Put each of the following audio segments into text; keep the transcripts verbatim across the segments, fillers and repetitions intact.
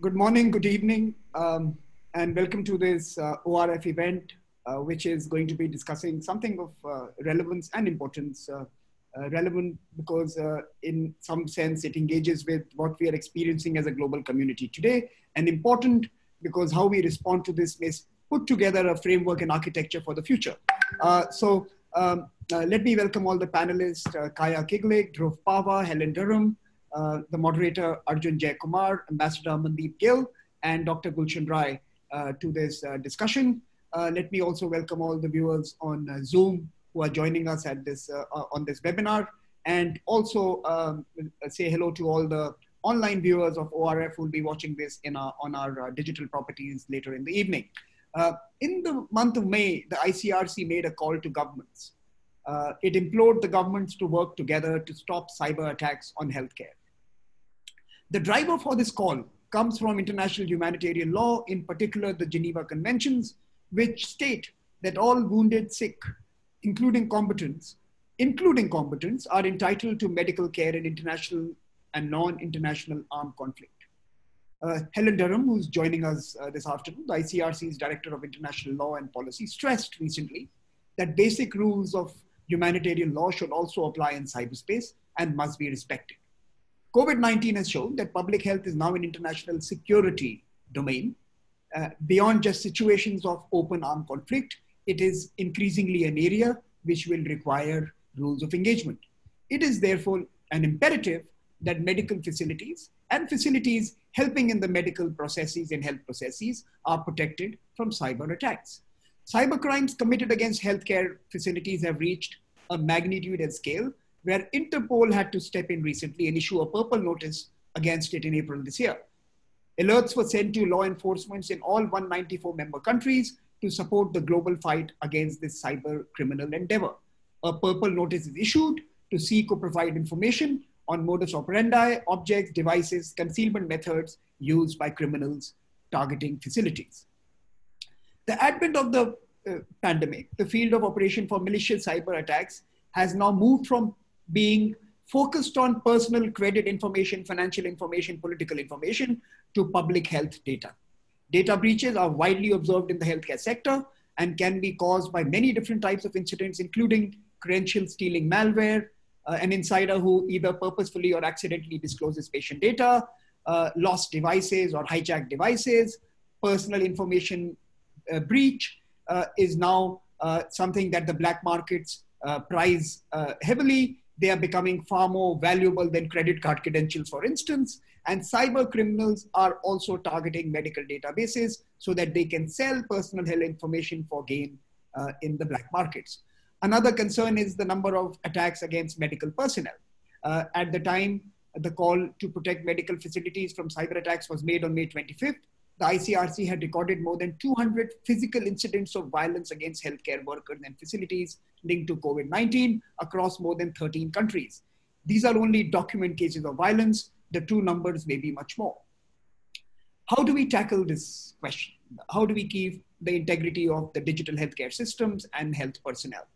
Good morning, good evening, um, and welcome to this uh, O R F event, uh, which is going to be discussing something of uh, relevance and importance. Uh, uh, relevant because uh, in some sense it engages with what we are experiencing as a global community today, and important because how we respond to this may put together a framework and architecture for the future. Uh, so um, uh, let me welcome all the panelists, uh, Kaja Ciglic, Dhruv Pahwa, Helen Durham, Uh, the moderator Arjun Jayakumar, Ambassador Amandeep Gill, and Doctor Gulshan Rai uh, to this uh, discussion. Uh, let me also welcome all the viewers on uh, Zoom who are joining us at this uh, on this webinar, and also um, say hello to all the online viewers of O R F who will be watching this in our, on our uh, digital properties later in the evening. Uh, in the month of May, the I C R C made a call to governments. Uh, it implored the governments to work together to stop cyber attacks on healthcare. The driver for this call comes from international humanitarian law, in particular the Geneva Conventions, which state that all wounded sick, including combatants, including combatants, are entitled to medical care in international and non-international armed conflict. Uh, Helen Durham, who's joining us uh, this afternoon, the I C R C's Director of International Law and Policy, stressed recently that basic rules of humanitarian law should also apply in cyberspace and must be respected. COVID nineteen has shown that public health is now an international security domain. Uh, beyond just situations of open armed conflict, it is increasingly an area which will require rules of engagement. It is therefore an imperative that medical facilities and facilities helping in the medical processes and health processes are protected from cyber attacks. Cyber crimes committed against healthcare facilities have reached a magnitude and scale where Interpol had to step in recently and issue a purple notice against it in April this year. Alerts were sent to law enforcements in all one hundred ninety-four member countries to support the global fight against this cyber criminal endeavor. A purple notice is issued to seek or provide information on modus operandi, objects, devices, concealment methods used by criminals targeting facilities. The advent of the uh, pandemic, the field of operation for malicious cyber attacks has now moved from being focused on personal credit information, financial information, political information, to public health data. Data breaches are widely observed in the healthcare sector and can be caused by many different types of incidents, including credential stealing malware, uh, an insider who either purposefully or accidentally discloses patient data, uh, lost devices or hijacked devices. Personal information uh, breach uh, is now uh, something that the black markets uh, prize uh, heavily. They are becoming far more valuable than credit card credentials, for instance, and cyber criminals are also targeting medical databases so that they can sell personal health information for gain uh, in the black markets. Another concern is the number of attacks against medical personnel. Uh, at the time, the call to protect medical facilities from cyber attacks was made on May twenty-fifth. The I C R C had recorded more than two hundred physical incidents of violence against healthcare workers and facilities linked to COVID nineteen across more than thirteen countries. These are only document cases of violence. The true numbers may be much more. How do we tackle this question? How do we keep the integrity of the digital healthcare systems and health personnel?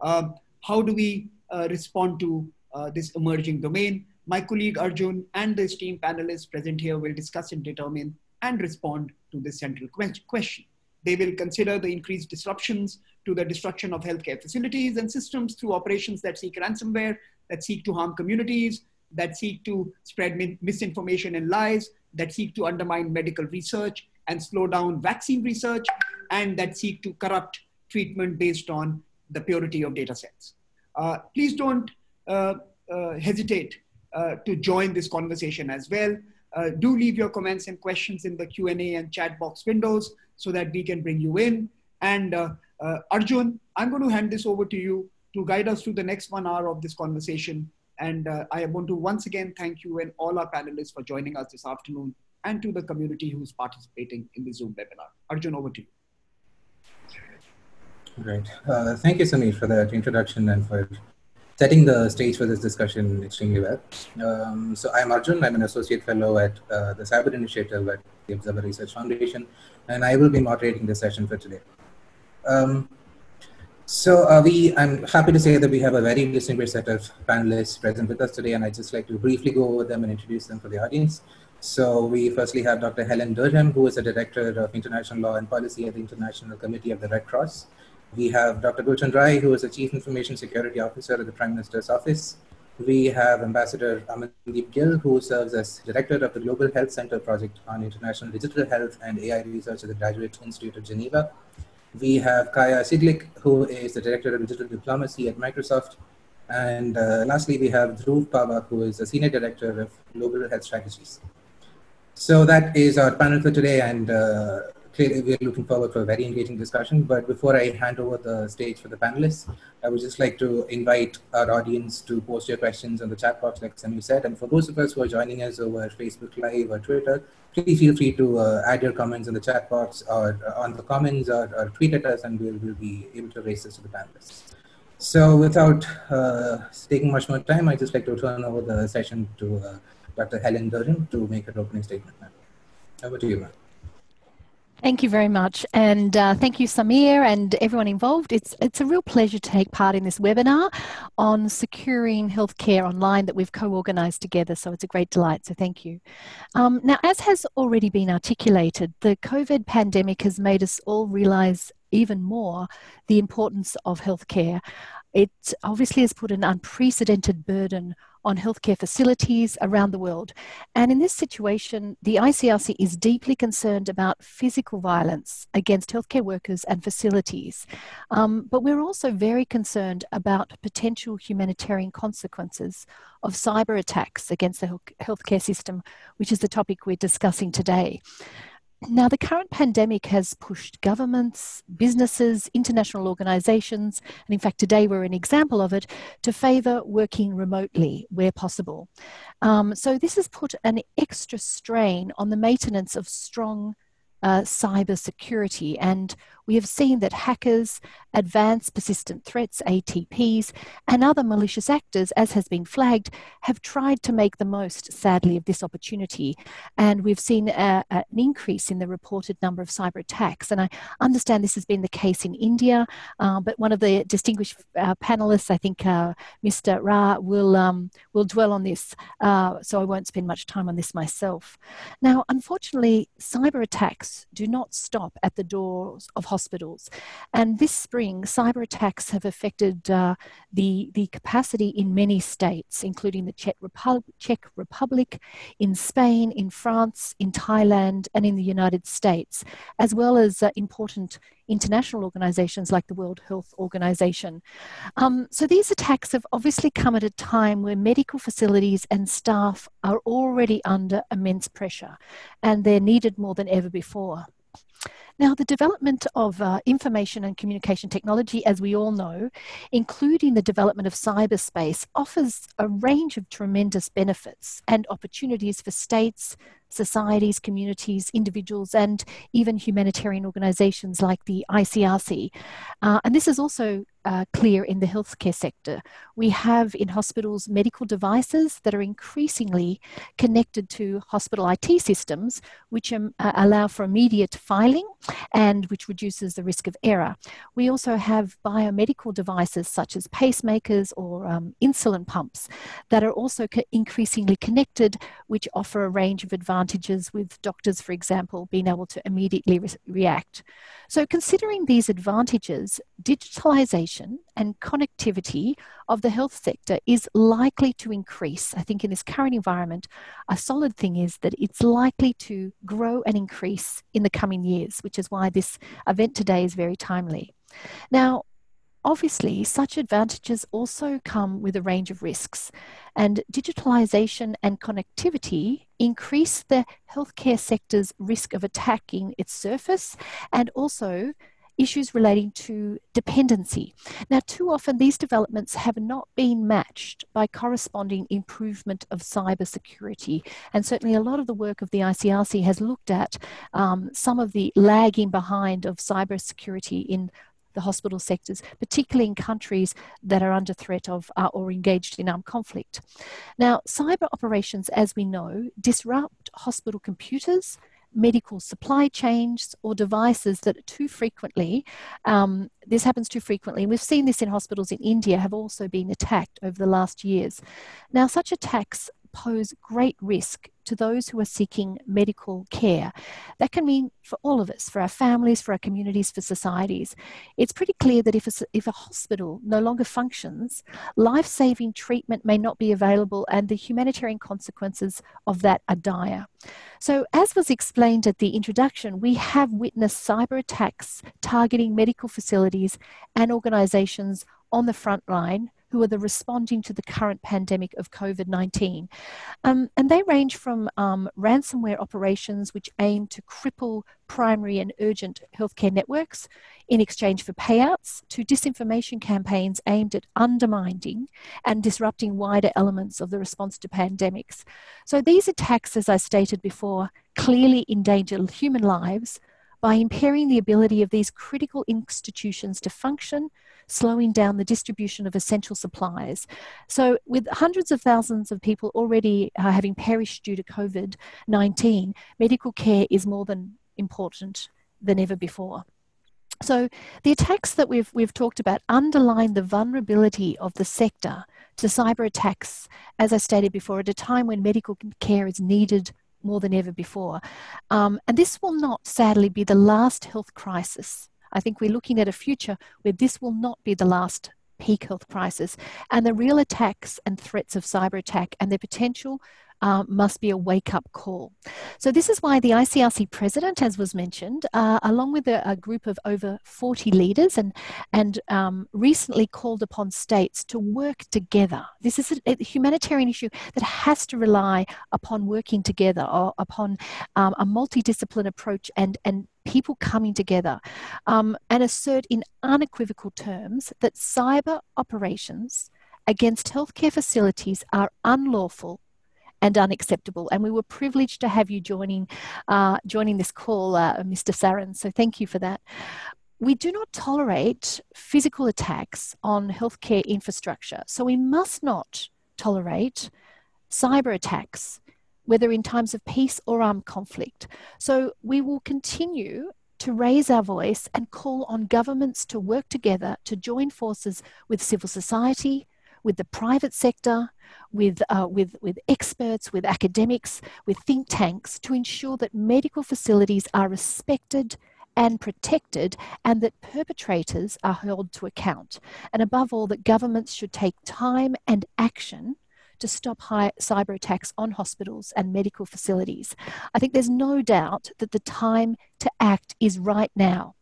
Um, how do we uh, respond to uh, this emerging domain? My colleague Arjun and the esteemed panelists present here will discuss and determine and respond to this central question. They will consider the increased disruptions to the destruction of healthcare facilities and systems through operations that seek ransomware, that seek to harm communities, that seek to spread misinformation and lies, that seek to undermine medical research and slow down vaccine research, and that seek to corrupt treatment based on the purity of data sets. Uh, please don't uh, uh, hesitate uh, to join this conversation as well. Uh, do leave your comments and questions in the Q and A and chat box windows so that we can bring you in. And uh, uh, Arjun, I'm going to hand this over to you to guide us through the next one hour of this conversation. And uh, I want to once again thank you and all our panelists for joining us this afternoon, and to the community who's participating in the Zoom webinar. Arjun, over to you. Right. Uh, thank you, Samir, for that introduction and for setting the stage for this discussion extremely well. Um, so I'm Arjun, I'm an associate fellow at uh, the Cyber Initiative at the Observer Research Foundation, and I will be moderating this session for today. Um, so uh, we, I'm happy to say that we have a very distinguished set of panelists present with us today, and I'd just like to briefly go over them and introduce them for the audience. So we firstly have Doctor Helen Durham, who is the Director of International Law and Policy at the International Committee of the Red Cross. We have Doctor Gulshan Rai, who is the Chief Information Security Officer at the Prime Minister's Office. We have Ambassador Amandeep Singh Gill, who serves as Director of the Global Health Centre Project on International Digital Health and A I Research at the Graduate Institute of Geneva. We have Kaja Ciglic, who is the Director of Digital Diplomacy at Microsoft. And uh, lastly, we have Dhruv Pahwa, who is the Senior Director of Global Health Strategies. So that is our panel for today, and uh, clearly we're looking forward to a very engaging discussion. But before I hand over the stage for the panelists, I would just like to invite our audience to post your questions on the chat box, like Samir said. And for those of us who are joining us over Facebook Live or Twitter, please feel free to uh, add your comments in the chat box or uh, on the comments, or, or tweet at us, and we'll, we'll be able to raise this to the panelists. So without uh, taking much more time, I'd just like to turn over the session to uh, Doctor Helen Durham to make her opening statement. Over to you, ma'am. Thank you very much. And uh, thank you, Samir, and everyone involved. It's, it's a real pleasure to take part in this webinar on securing healthcare online that we've co-organised together. So it's a great delight. So thank you. Um, now, as has already been articulated, the COVID pandemic has made us all realise even more the importance of healthcare. It obviously has put an unprecedented burden on healthcare facilities around the world. And in this situation, the I C R C is deeply concerned about physical violence against healthcare workers and facilities. Um, but we're also very concerned about potential humanitarian consequences of cyber attacks against the healthcare system, which is the topic we're discussing today. Now, the current pandemic has pushed governments, businesses, international organisations, and in fact today we're an example of it, to favour working remotely where possible. Um, so this has put an extra strain on the maintenance of strong uh, cyber security, and we have seen that hackers, advanced persistent threats, A T Ps, and other malicious actors, as has been flagged, have tried to make the most, sadly, of this opportunity. And we've seen a, an increase in the reported number of cyber attacks. And I understand this has been the case in India, uh, but one of the distinguished uh, panelists, I think uh, Mister Ra, will, um, will dwell on this. Uh, so I won't spend much time on this myself. Now, unfortunately, cyber attacks do not stop at the doors of hospitals. Hospitals. And this spring, cyber attacks have affected uh, the, the capacity in many states, including the Czech Republic, Czech Republic, in Spain, in France, in Thailand, and in the United States, as well as uh, important international organisations like the World Health Organisation. Um, so these attacks have obviously come at a time where medical facilities and staff are already under immense pressure, and they're needed more than ever before. Now, the development of uh, information and communication technology, as we all know, including the development of cyberspace, offers a range of tremendous benefits and opportunities for states, societies, communities, individuals, and even humanitarian organisations like the I C R C. Uh, and this is also uh, clear in the healthcare sector. We have in hospitals medical devices that are increasingly connected to hospital I T systems, which um, uh, allow for immediate filing and which reduces the risk of error. We also have biomedical devices such as pacemakers or um, insulin pumps that are also co- increasingly connected, which offer a range of advantages advantages with doctors, for example, being able to immediately re react. So considering these advantages, digitalization and connectivity of the health sector is likely to increase. I think in this current environment, a solid thing is that it's likely to grow and increase in the coming years, which is why this event today is very timely. Now, obviously, such advantages also come with a range of risks, and digitalization and connectivity increase the healthcare sector's risk of attacking its surface and also issues relating to dependency. Now, too often these developments have not been matched by corresponding improvement of cybersecurity. And certainly a lot of the work of the I C R C has looked at um, some of the lagging behind of cybersecurity in the hospital sectors, particularly in countries that are under threat of uh, or engaged in armed conflict. Now, cyber operations, as we know, disrupt hospital computers, medical supply chains, or devices that are too frequently, um, this happens too frequently. We've seen this in hospitals in India have also been attacked over the last years. Now, such attacks pose great risk to those who are seeking medical care. That can mean for all of us, for our families, for our communities, for societies. It's pretty clear that if a, if a hospital no longer functions, life-saving treatment may not be available, and the humanitarian consequences of that are dire. So as was explained at the introduction, we have witnessed cyber attacks targeting medical facilities and organisations on the front line who are the responding to the current pandemic of COVID nineteen. Um, and they range from um, ransomware operations which aim to cripple primary and urgent healthcare networks in exchange for payouts, to disinformation campaigns aimed at undermining and disrupting wider elements of the response to pandemics. So these attacks, as I stated before, clearly endanger human lives by impairing the ability of these critical institutions to function, slowing down the distribution of essential supplies. So with hundreds of thousands of people already uh, having perished due to COVID nineteen, medical care is more than important than ever before. So the attacks that we've, we've talked about underline the vulnerability of the sector to cyber attacks, as I stated before, at a time when medical care is needed more than ever before. Um, and this will not, sadly, be the last health crisis. I think we're looking at a future where this will not be the last peak health crisis, and the real attacks and threats of cyber attack and their potential uh, must be a wake-up call. So this is why the I C R C president, as was mentioned, uh, along with a, a group of over forty leaders, and, and um, recently called upon states to work together. This is a, a humanitarian issue that has to rely upon working together, or upon um, a multidisciplinary approach and, and people coming together, um, and assert in unequivocal terms that cyber operations against healthcare facilities are unlawful and unacceptable. And we were privileged to have you joining, uh, joining this call, uh, Mister Saran, so thank you for that. We do not tolerate physical attacks on healthcare infrastructure, so we must not tolerate cyber attacks, whether in times of peace or armed conflict. So we will continue to raise our voice and call on governments to work together, to join forces with civil society, with the private sector, with, uh, with, with experts, with academics, with think tanks, to ensure that medical facilities are respected and protected, and that perpetrators are held to account. And above all, that governments should take time and action to stop high cyber attacks on hospitals and medical facilities. I think there's no doubt that the time to act is right now.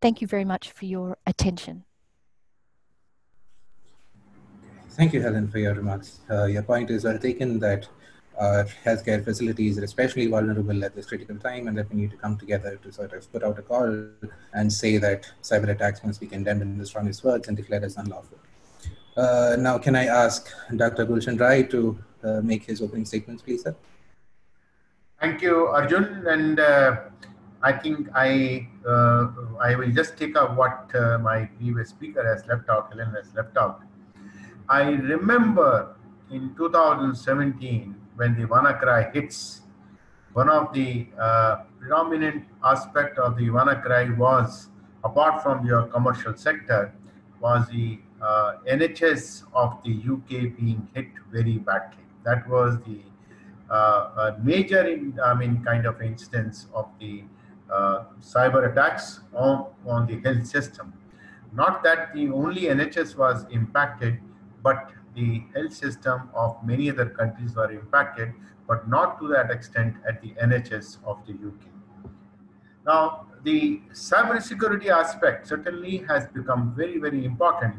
Thank you very much for your attention. Thank you, Helen, for your remarks. Uh, your point is well taken, that uh, healthcare facilities are especially vulnerable at this critical time, and that we need to come together to sort of put out a call and say that cyber attacks must be condemned in the strongest words and declared as unlawful. Uh, now, can I ask Doctor Gulshan Rai to uh, make his opening statements, please, sir? Thank you, Arjun. And uh, I think I uh, I will just take up what uh, my previous speaker has left out, Helen has left out. I remember in two thousand seventeen, when the WannaCry hits, one of the uh, predominant aspects of the WannaCry was, apart from your commercial sector, was the Uh, N H S of the U K being hit very badly. That was the uh, major, in, I mean, kind of instance of the uh, cyber attacks on, on the health system. Not that the only N H S was impacted, but the health system of many other countries were impacted, but not to that extent at the N H S of the U K. Now, the cybersecurity aspect certainly has become very, very important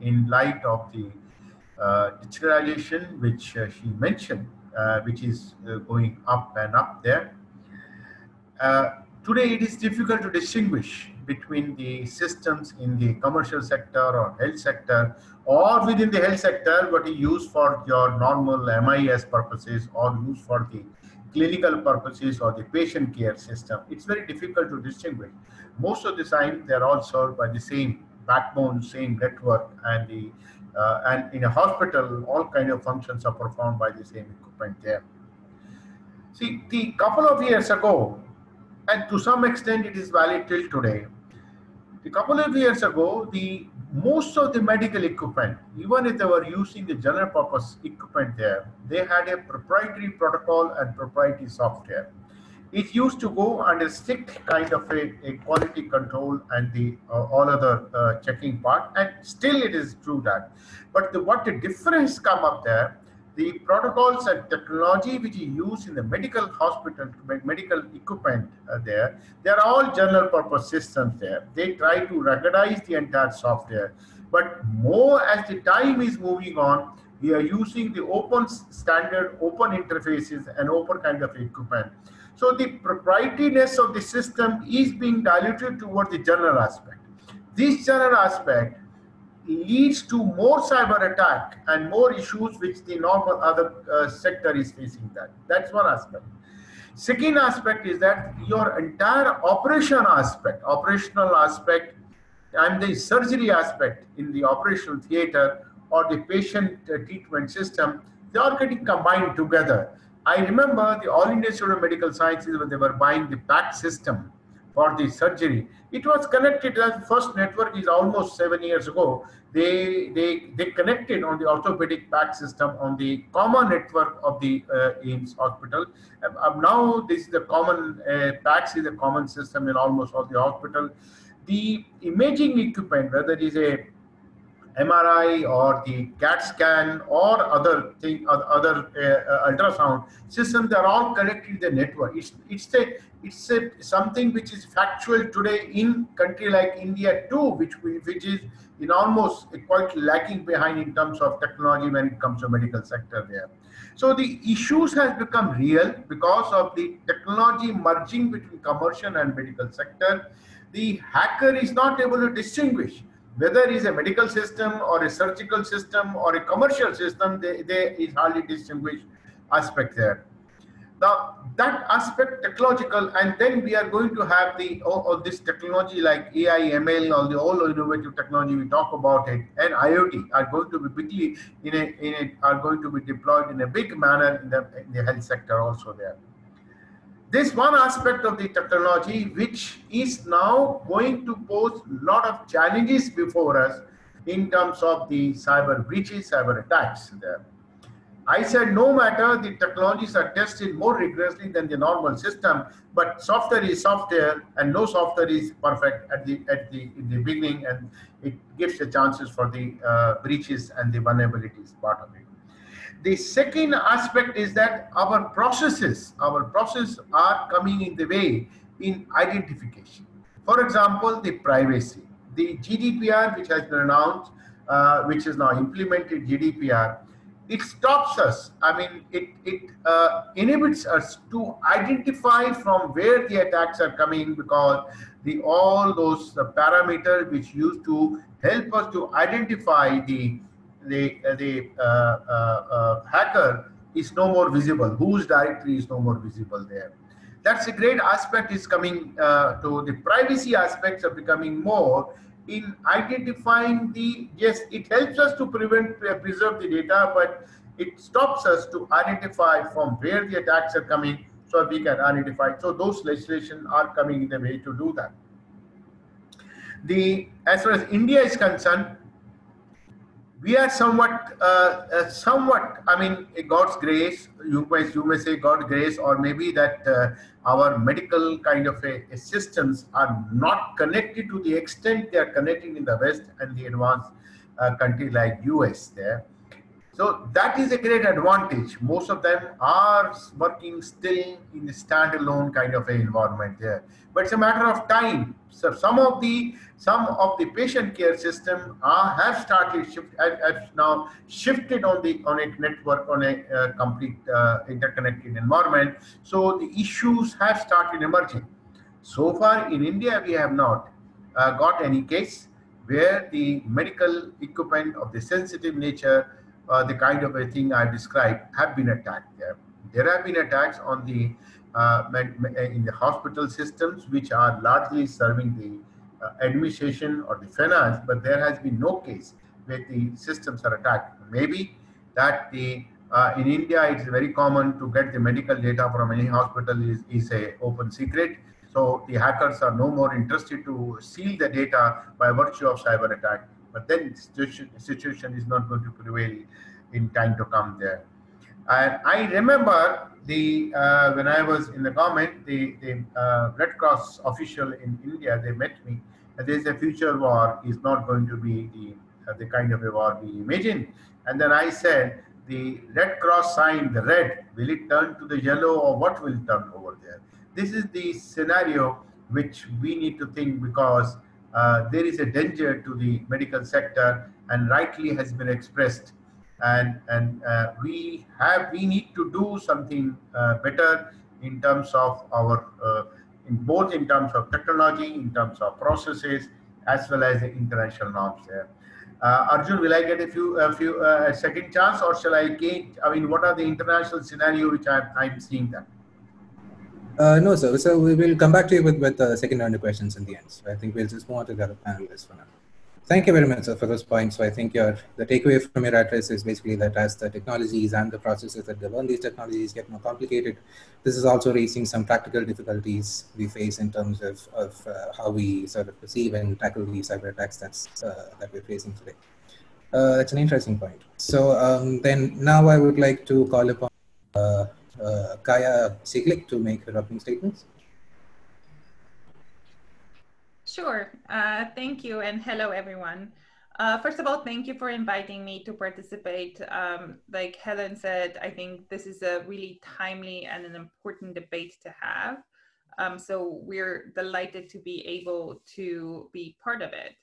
in light of the uh, digitalization, which uh, she mentioned, uh, which is uh, going up and up there. Uh, today, it is difficult to distinguish between the systems in the commercial sector or health sector, or within the health sector, what you use for your normal M I S purposes, or use for the clinical purposes or the patient care system. It's very difficult to distinguish. Most of the time, they're all served by the same backbone, same network, and the uh, and in a hospital, all kind of functions are performed by the same equipment there. See, the couple of years ago, and to some extent it is valid till today, the couple of years ago, the most of the medical equipment, even if they were using the general purpose equipment there, they had a proprietary protocol and proprietary software. It used to go under strict kind of a, a quality control and the uh, all other uh, checking part, and still it is true that. But the, what the difference come up there, the protocols and technology which is used in the medical hospital, medical equipment uh, there, they are all general purpose systems there. They try to recognize the entire software. But more as the time is moving on, we are using the open standard, open interfaces and open kind of equipment. So the proprietariness of the system is being diluted toward the general aspect. This general aspect leads to more cyber attack and more issues which the normal other uh, sector is facing that. That's one aspect. Second aspect is that your entire operation aspect, operational aspect and the surgery aspect in the operational theater or the patient uh, treatment system, they are getting combined together. I remember the All India Institute of Medical Sciences when they were buying the PAC system for the surgery. It was connected, the first network is almost seven years ago. They, they, they connected on the orthopedic PAC system on the common network of the uh, A I M S hospital. Um, um, now this is the common, uh, PACS is a common system in almost all the hospital. The imaging equipment, whether it is a M R I or the CAT scan or other thing, other uh, uh, ultrasound systems are all connected to the network. It's it's a it's a something which is factual today in country like India too, which we, which is in almost quite lagging behind in terms of technology when it comes to medical sector there. So the issues has become real because of the technology merging between commercial and medical sector. The hacker is not able to distinguish whether it is a medical system or a surgical system or a commercial system, they, they is hardly distinguished aspect there. Now that aspect technological, and then we are going to have the all, all this technology like A I M L, all the all innovative technology we talk about it, and IoT are going to be bigly in a in it are going to be deployed in a big manner in the, in the health sector also there. This one aspect of the technology which is now going to pose a lot of challenges before us in terms of the cyber breaches, cyber attacks there. I said no matter the technologies are tested more rigorously than the normal system, but software is software and no software is perfect at the, at the, in the beginning, and it gives the chances for the uh, breaches and the vulnerabilities part of it. The second aspect is that our processes, our processes are coming in the way in identification. For example, the privacy, the G D P R, which has been announced, uh, which is now implemented G D P R, it stops us. I mean, it, it uh, inhibits us to identify from where the attacks are coming, because the all those the parameters which used to help us to identify the the the uh, uh, uh, hacker is no more visible, whose directory is no more visible there. That's a great aspect is coming uh, to the privacy aspects are becoming more in identifying the, yes, it helps us to prevent, preserve the data, but it stops us to identify from where the attacks are coming so we can identify. So those legislation are coming in the way to do that. The, as far as India is concerned, we are somewhat, uh, uh, somewhat. I mean, God's grace. You may, you may say God's grace, or maybe that uh, our medical kind of a, a systems are not connected to the extent they are connected in the West and the advanced uh, country like U S there. So that is a great advantage. Most of them are working still in a standalone kind of an environment there. But it's a matter of time. So some of the some of the patient care system are, have started shift have, have now shifted on the on a network on a uh, complete uh, interconnected environment. So the issues have started emerging. So far in India, we have not uh, got any case where the medical equipment of the sensitive nature, Uh, the kind of a thing I've described, have been attacked there. There have been attacks on the uh, in the hospital systems, which are largely serving the uh, administration or the finance, but there has been no case where the systems are attacked. Maybe that the uh, in India, it's very common to get the medical data from any hospital is, is a open secret. So the hackers are no more interested to steal the data by virtue of cyber attack. but then situation is not going to prevail in time to come there. And I remember the uh, when I was in the government, the, the uh, Red Cross official in India, they met me. And there is a future war is not going to be the, uh, the kind of a war we imagine. And then I said, the Red Cross sign, the red, will it turn to the yellow, or what will turn over there? This is the scenario which we need to think, because uh, there is a danger to the medical sector, and rightly has been expressed. And, and uh, we have, we need to do something uh, better in terms of our, uh, in both in terms of technology, in terms of processes, as well as the international norms there. Uh, Arjun, will I get a few, a few uh, second chance, or shall I get, I mean, what are the international scenario which I'm, I'm seeing that? Uh, no, sir. So we will come back to you with, with uh, second round of questions in the end. So I think we'll just move on to the other panelists for now. Thank you very much, sir, for those points. So I think your, the takeaway from your address is basically that as the technologies and the processes that govern these technologies get more complicated, this is also raising some practical difficulties we face in terms of, of uh, how we sort of perceive and tackle the cyber attacks that's, uh, that we're facing today. Uh, that's an interesting point. So um, then now I would like to call upon uh, uh, Kaja Ciglic to make her opening statements. Sure. Uh, thank you, and hello, everyone. Uh, first of all, thank you for inviting me to participate. Um, like Helen said, I think this is a really timely and an important debate to have. Um, so we're delighted to be able to be part of it.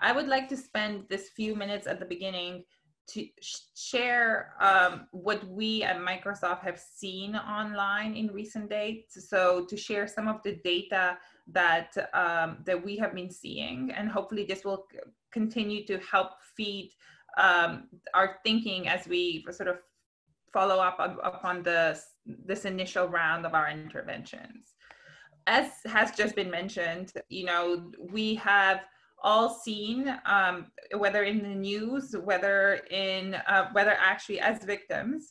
I would like to spend this few minutes at the beginning to sh share um, what we at Microsoft have seen online in recent days. So to share some of the data that um, that we have been seeing, and hopefully this will continue to help feed um, our thinking as we sort of follow up upon this, this initial round of our interventions. As has just been mentioned, you know, we have all seen, um, whether in the news, whether in, uh, whether actually as victims,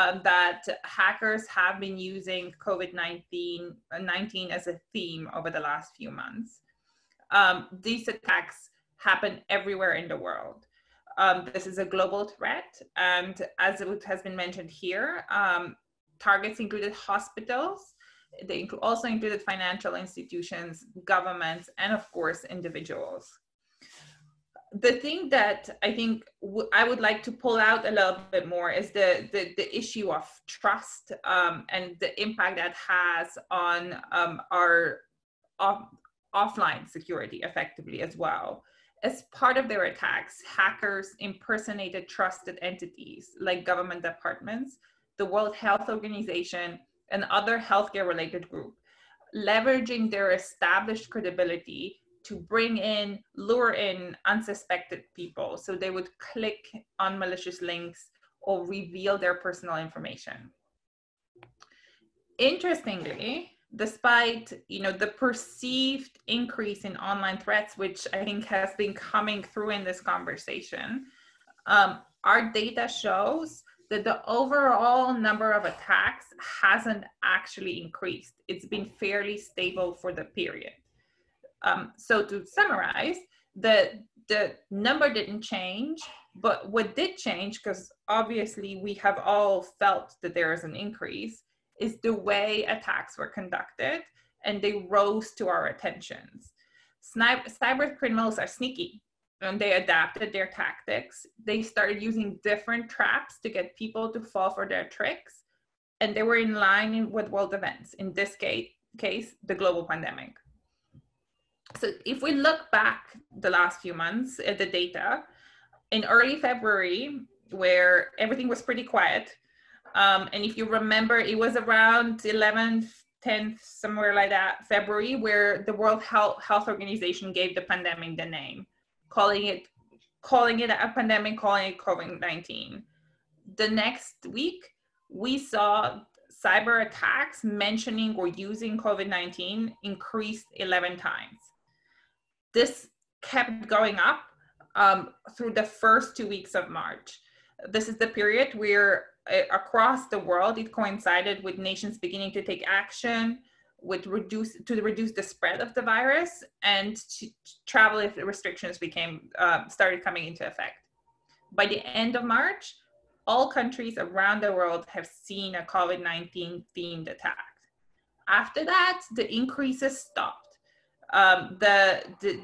Um, that hackers have been using COVID nineteen as a theme over the last few months. Um, these attacks happen everywhere in the world. Um, this is a global threat, and as it has been mentioned here, um, targets included hospitals. They also included financial institutions, governments, and of course, individuals. The thing that I think I would like to pull out a little bit more is the, the, the issue of trust um, and the impact that has on um, our off offline security effectively as well. As part of their attacks, hackers impersonated trusted entities like government departments, the World Health Organization, and other healthcare-related groups, leveraging their established credibility to bring in, lure in unsuspected people. So they would click on malicious links or reveal their personal information. Interestingly, despite, you know, the perceived increase in online threats, which I think has been coming through in this conversation, um, our data shows that the overall number of attacks hasn't actually increased. It's been fairly stable for the period. Um, so to summarize, the, the number didn't change, but what did change, because obviously we have all felt that there is an increase, is the way attacks were conducted, and they rose to our attentions. Snipe, cyber criminals are sneaky, and they adapted their tactics. They started using different traps to get people to fall for their tricks, and they were in line with world events, in this case, case the global pandemic. So if we look back the last few months at the data, in early February, where everything was pretty quiet, um, and if you remember, it was around eleventh, tenth, somewhere like that, February, where the World Health, Health Organization gave the pandemic the name, calling it, calling it a pandemic, calling it COVID nineteen. The next week, we saw cyber attacks mentioning or using COVID nineteen increased eleven times. This kept going up um, through the first two weeks of March. This is the period where uh, across the world, it coincided with nations beginning to take action, would reduce to reduce the spread of the virus, and to travel if the restrictions became uh, started coming into effect. By the end of March, all countries around the world have seen a COVID nineteen themed attack. After that, the increases stopped. Um, the, the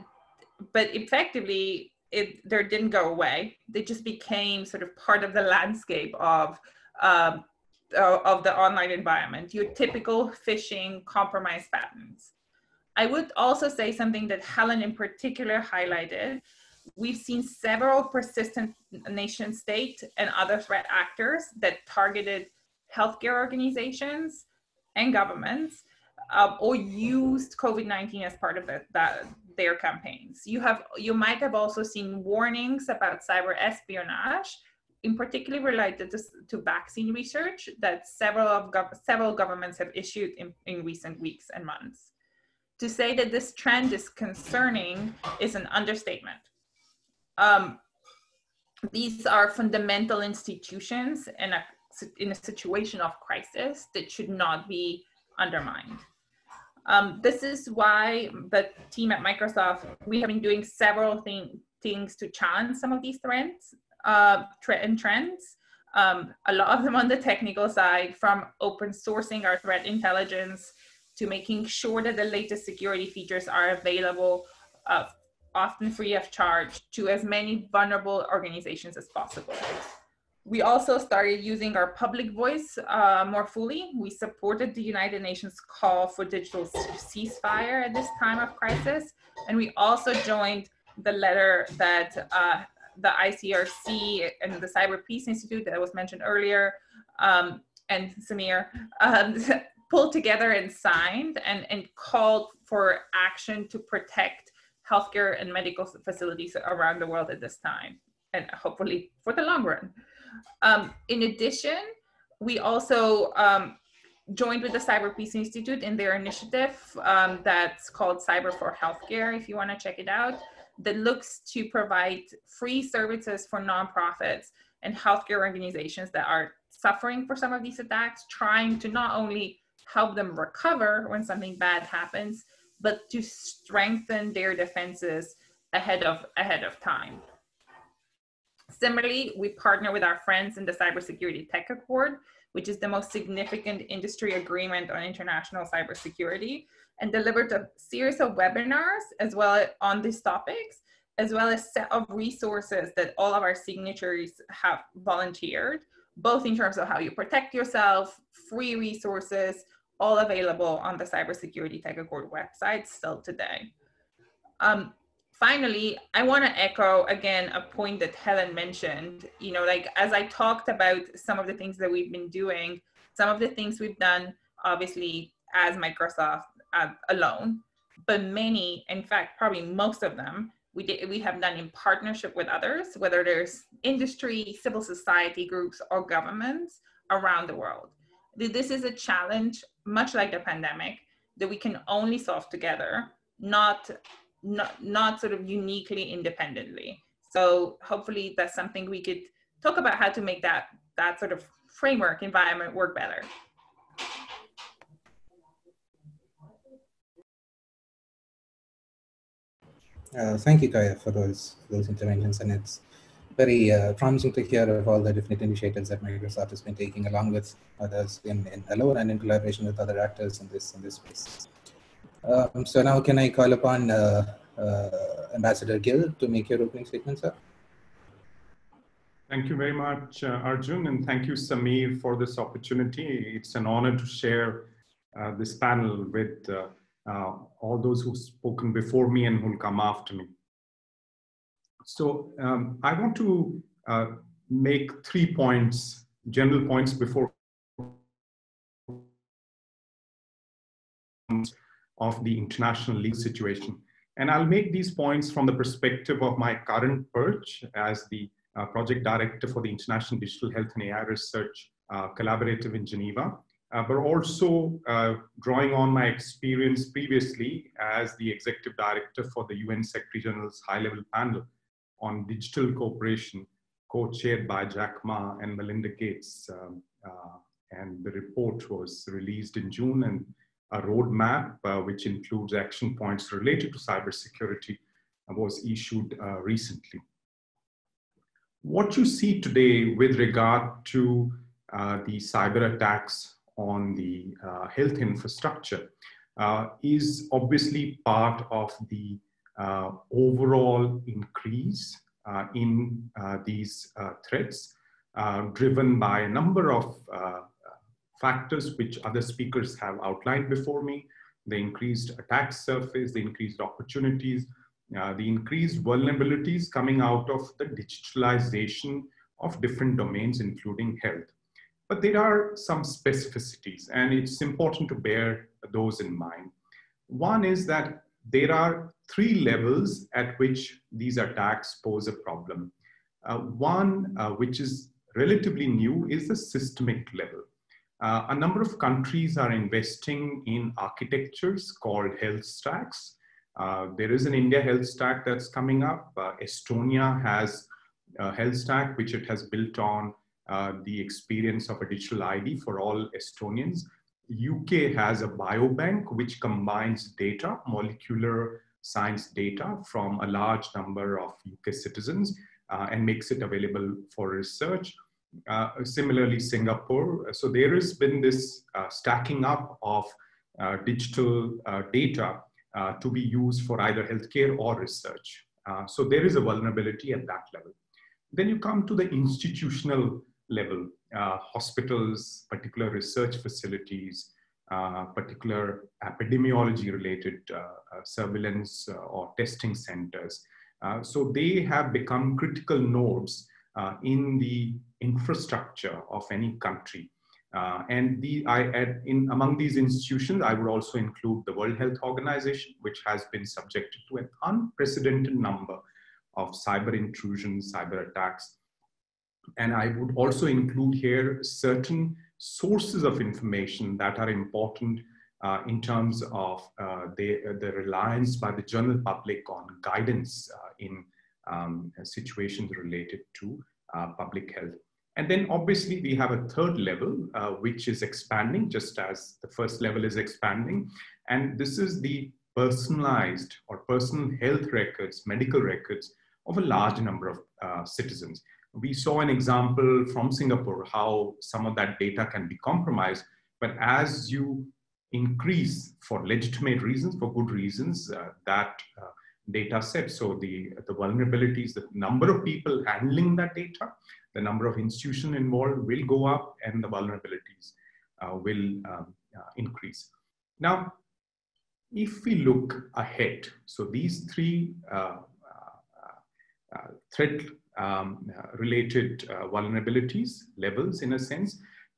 but effectively, it they didn't go away. They just became sort of part of the landscape of um, of the online environment, your typical phishing compromise patterns. I would also say something that Helen in particular highlighted. We've seen several persistent nation state and other threat actors that targeted healthcare organizations and governments, um, or used COVID nineteen as part of the, the, their campaigns. You, have, you might have also seen warnings about cyber espionage, in particular related to, to vaccine research that several, of gov several governments have issued in, in recent weeks and months. To say that this trend is concerning is an understatement. Um, these are fundamental institutions in a, in a situation of crisis that should not be undermined. Um, this is why the team at Microsoft, we have been doing several thing, things to challenge some of these trends uh, and trends, um, a lot of them on the technical side, from open sourcing our threat intelligence to making sure that the latest security features are available uh, often free of charge to as many vulnerable organizations as possible. We also started using our public voice uh, more fully. We supported the United Nations call for digital ceasefire at this time of crisis. And we also joined the letter that uh, the I C R C and the Cyber Peace Institute that was mentioned earlier, um, and Samir, um, pulled together and signed and, and called for action to protect healthcare and medical facilities around the world at this time, and hopefully for the long run. Um, in addition, we also um, joined with the Cyber Peace Institute in their initiative um, that's called Cyber for Healthcare, if you want to check it out, that looks to provide free services for nonprofits and healthcare organizations that are suffering for some of these attacks, trying to not only help them recover when something bad happens, but to strengthen their defenses ahead of, ahead of time. Similarly, we partner with our friends in the Cybersecurity Tech Accord, which is the most significant industry agreement on international cybersecurity, and delivered a series of webinars as well on these topics, as well as a set of resources that all of our signatories have volunteered, both in terms of how you protect yourself, free resources, all available on the Cybersecurity Tech Accord website still today. Um, finally, I want to echo again a point that Helen mentioned. You know, like as I talked about some of the things that we've been doing, some of the things we've done, obviously, as Microsoft uh, alone, but many, in fact, probably most of them, we did, we have done in partnership with others, whether there's industry, civil society groups, or governments around the world. This is a challenge, much like the pandemic, that we can only solve together, not, not, not sort of uniquely independently. So hopefully that's something we could talk about, how to make that, that sort of framework environment work better. Uh, thank you, Kaja, for those, those interventions, and it's very uh, promising to hear of all the different initiatives that Microsoft has been taking along with others in, in alone and in collaboration with other actors in this in this space. Um, so now can I call upon uh, uh, Ambassador Gill to make your opening statement, sir? Thank you very much, uh, Arjun, and thank you, Samir, for this opportunity. It's an honor to share uh, this panel with uh, uh, all those who've spoken before me and who'll come after me. So um, I want to uh, make three points, general points, before of the international legal situation. And I'll make these points from the perspective of my current perch as the uh, project director for the International Digital Health and A I Research uh, Collaborative in Geneva, uh, but also uh, drawing on my experience previously as the executive director for the U N Secretary General's High Level Panel on Digital Cooperation, co-chaired by Jack Ma and Melinda Gates. Um, uh, and the report was released in June, and a roadmap, uh, which includes action points related to cybersecurity, uh, was issued uh, recently. What you see today with regard to uh, the cyber attacks on the uh, health infrastructure uh, is obviously part of the uh, overall increase uh, in uh, these uh, threats, uh, driven by a number of uh, factors which other speakers have outlined before me: the increased attack surface, the increased opportunities, uh, the increased vulnerabilities coming out of the digitalization of different domains, including health. But there are some specificities, and it's important to bear those in mind. One is that there are three levels at which these attacks pose a problem. Uh, one, uh, which is relatively new, is the systemic level. Uh, a number of countries are investing in architectures called health stacks. Uh, there is an India health stack that's coming up. Uh, Estonia has a health stack which it has built on uh, the experience of a digital I D for all Estonians. U K has a biobank which combines data, molecular science data, from a large number of U K citizens uh, and makes it available for research. Uh, similarly, Singapore. So there has been this uh, stacking up of uh, digital uh, data uh, to be used for either healthcare or research. Uh, so there is a vulnerability at that level. Then you come to the institutional level, uh, hospitals, particular research facilities, uh, particular epidemiology-related uh, uh, surveillance uh, or testing centers. Uh, so they have become critical nodes Uh, in the infrastructure of any country. Uh, and the, I, at, in, among these institutions, I would also include the World Health Organization, which has been subjected to an unprecedented number of cyber intrusions, cyber attacks. And I would also include here certain sources of information that are important uh, in terms of uh, the, the reliance by the general public on guidance uh, in Um, situations related to uh, public health. And then obviously we have a third level, uh, which is expanding just as the first level is expanding. And this is the personalized or personal health records, medical records of a large number of uh, citizens. We saw an example from Singapore, how some of that data can be compromised, but as you increase for legitimate reasons, for good reasons, uh, that uh, data set. So the, the vulnerabilities, the number of people handling that data, the number of institutions involved will go up, and the vulnerabilities uh, will um, uh, increase. Now, if we look ahead, so these three uh, uh, threat um, related uh, vulnerabilities levels in a sense,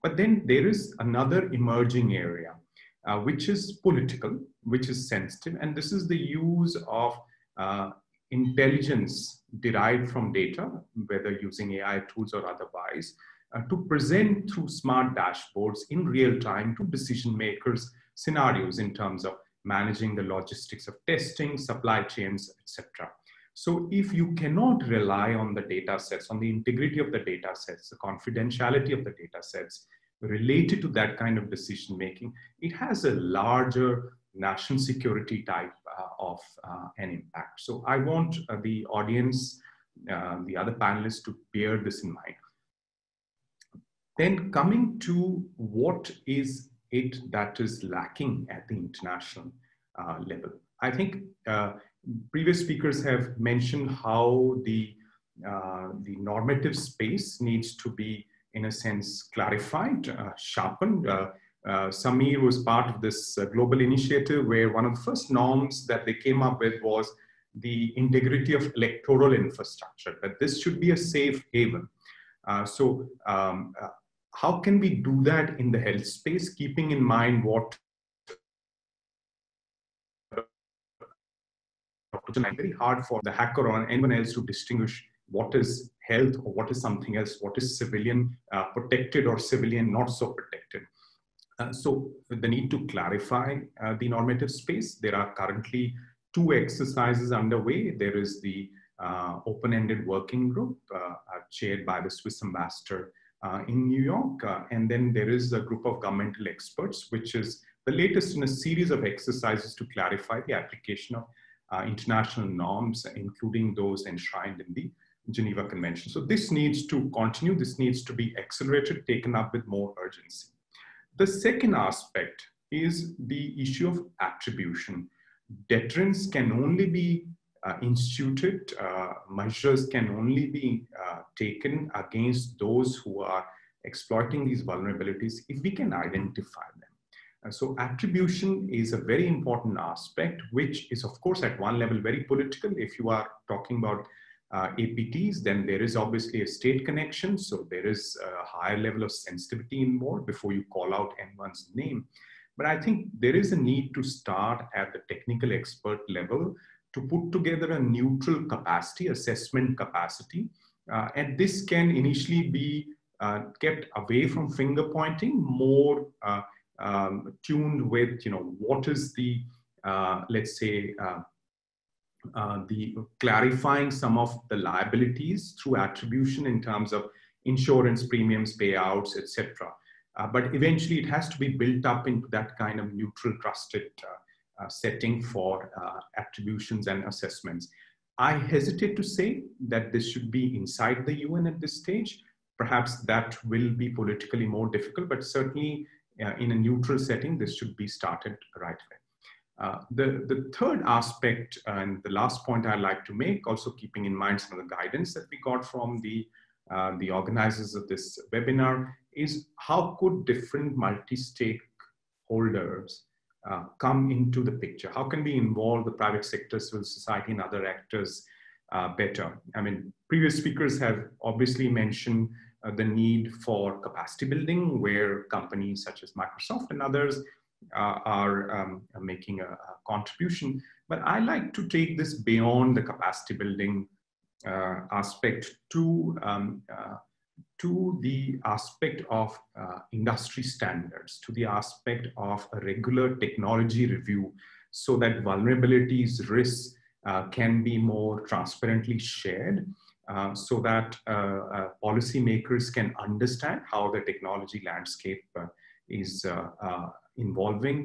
but then there is another emerging area, uh, which is political, which is sensitive. And this is the use of Uh, intelligence derived from data, whether using A I tools or otherwise, uh, to present through smart dashboards in real time to decision makers scenarios in terms of managing the logistics of testing, supply chains, et cetera. So if you cannot rely on the data sets, on the integrity of the data sets, the confidentiality of the data sets related to that kind of decision making, it has a larger national security type uh, of uh, an impact. So I want uh, the audience, uh, the other panelists, to bear this in mind. Then coming to what is it that is lacking at the international uh, level. I think uh, previous speakers have mentioned how the, uh, the normative space needs to be, in a sense, clarified, uh, sharpened. Uh, Uh, Samir was part of this uh, global initiative where one of the first norms that they came up with was the integrity of electoral infrastructure, that this should be a safe haven. Uh, so um, uh, how can we do that in the health space, keeping in mind what it's very hard for the hacker or anyone else to distinguish what is health or what is something else, what is civilian uh, protected or civilian not so protected. Uh, so the need to clarify uh, the normative space. There are currently two exercises underway. There is the uh, open-ended working group uh, chaired by the Swiss ambassador uh, in New York. Uh, and then there is a group of governmental experts, which is the latest in a series of exercises to clarify the application of uh, international norms, including those enshrined in the Geneva Convention. So this needs to continue, this needs to be accelerated, taken up with more urgency. The second aspect is the issue of attribution. Deterrence can only be uh, instituted, uh, measures can only be uh, taken against those who are exploiting these vulnerabilities if we can identify them. Uh, so attribution is a very important aspect, which is of course at one level very political. If you are talking about Uh, A P Ts, then there is obviously a state connection. So there is a higher level of sensitivity involved before you call out anyone's name. But I think there is a need to start at the technical expert level to put together a neutral capacity, assessment capacity. Uh, and this can initially be uh, kept away from finger pointing, more uh, um, tuned with, you know, what is the, uh, let's say, uh, Uh, the clarifying some of the liabilities through attribution in terms of insurance premiums, payouts, et cetera. Uh, but eventually, it has to be built up into that kind of neutral, trusted uh, uh, setting for uh, attributions and assessments. I hesitate to say that this should be inside the U N at this stage. Perhaps that will be politically more difficult, but certainly uh, in a neutral setting, this should be started right away. Uh, the, the third aspect and the last point I'd like to make, also keeping in mind some of the guidance that we got from the, uh, the organizers of this webinar, is how could different multi-stakeholders uh, come into the picture? How can we involve the private sector, civil society, and other actors uh, better? I mean, previous speakers have obviously mentioned uh, the need for capacity building, where companies such as Microsoft and others Uh, are um, making a, a contribution. But I like to take this beyond the capacity building uh, aspect to, um, uh, to the aspect of uh, industry standards, to the aspect of a regular technology review, so that vulnerabilities, risks uh, can be more transparently shared, uh, so that uh, uh, policymakers can understand how the technology landscape uh, is uh, uh, involving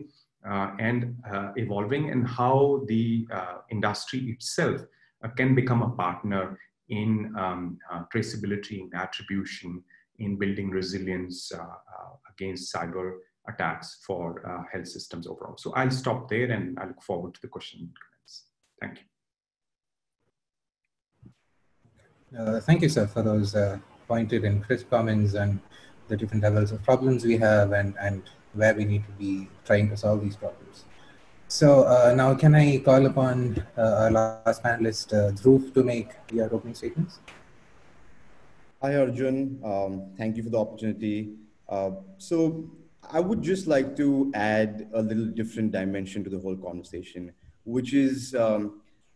uh, and uh, evolving, and how the uh, industry itself uh, can become a partner in um, uh, traceability, in attribution, in building resilience uh, uh, against cyber attacks for uh, health systems overall. So I'll stop there, and I look forward to the question and comments. Thank you. Uh, thank you, sir, for those uh, pointed and crisp comments and the different levels of problems we have and, and where we need to be trying to solve these problems. So uh, now can I call upon uh, our last panelist, uh, Dhruv, to make your opening statements? Hi, Arjun. Um, thank you for the opportunity. Uh, so I would just like to add a little different dimension to the whole conversation, which is um,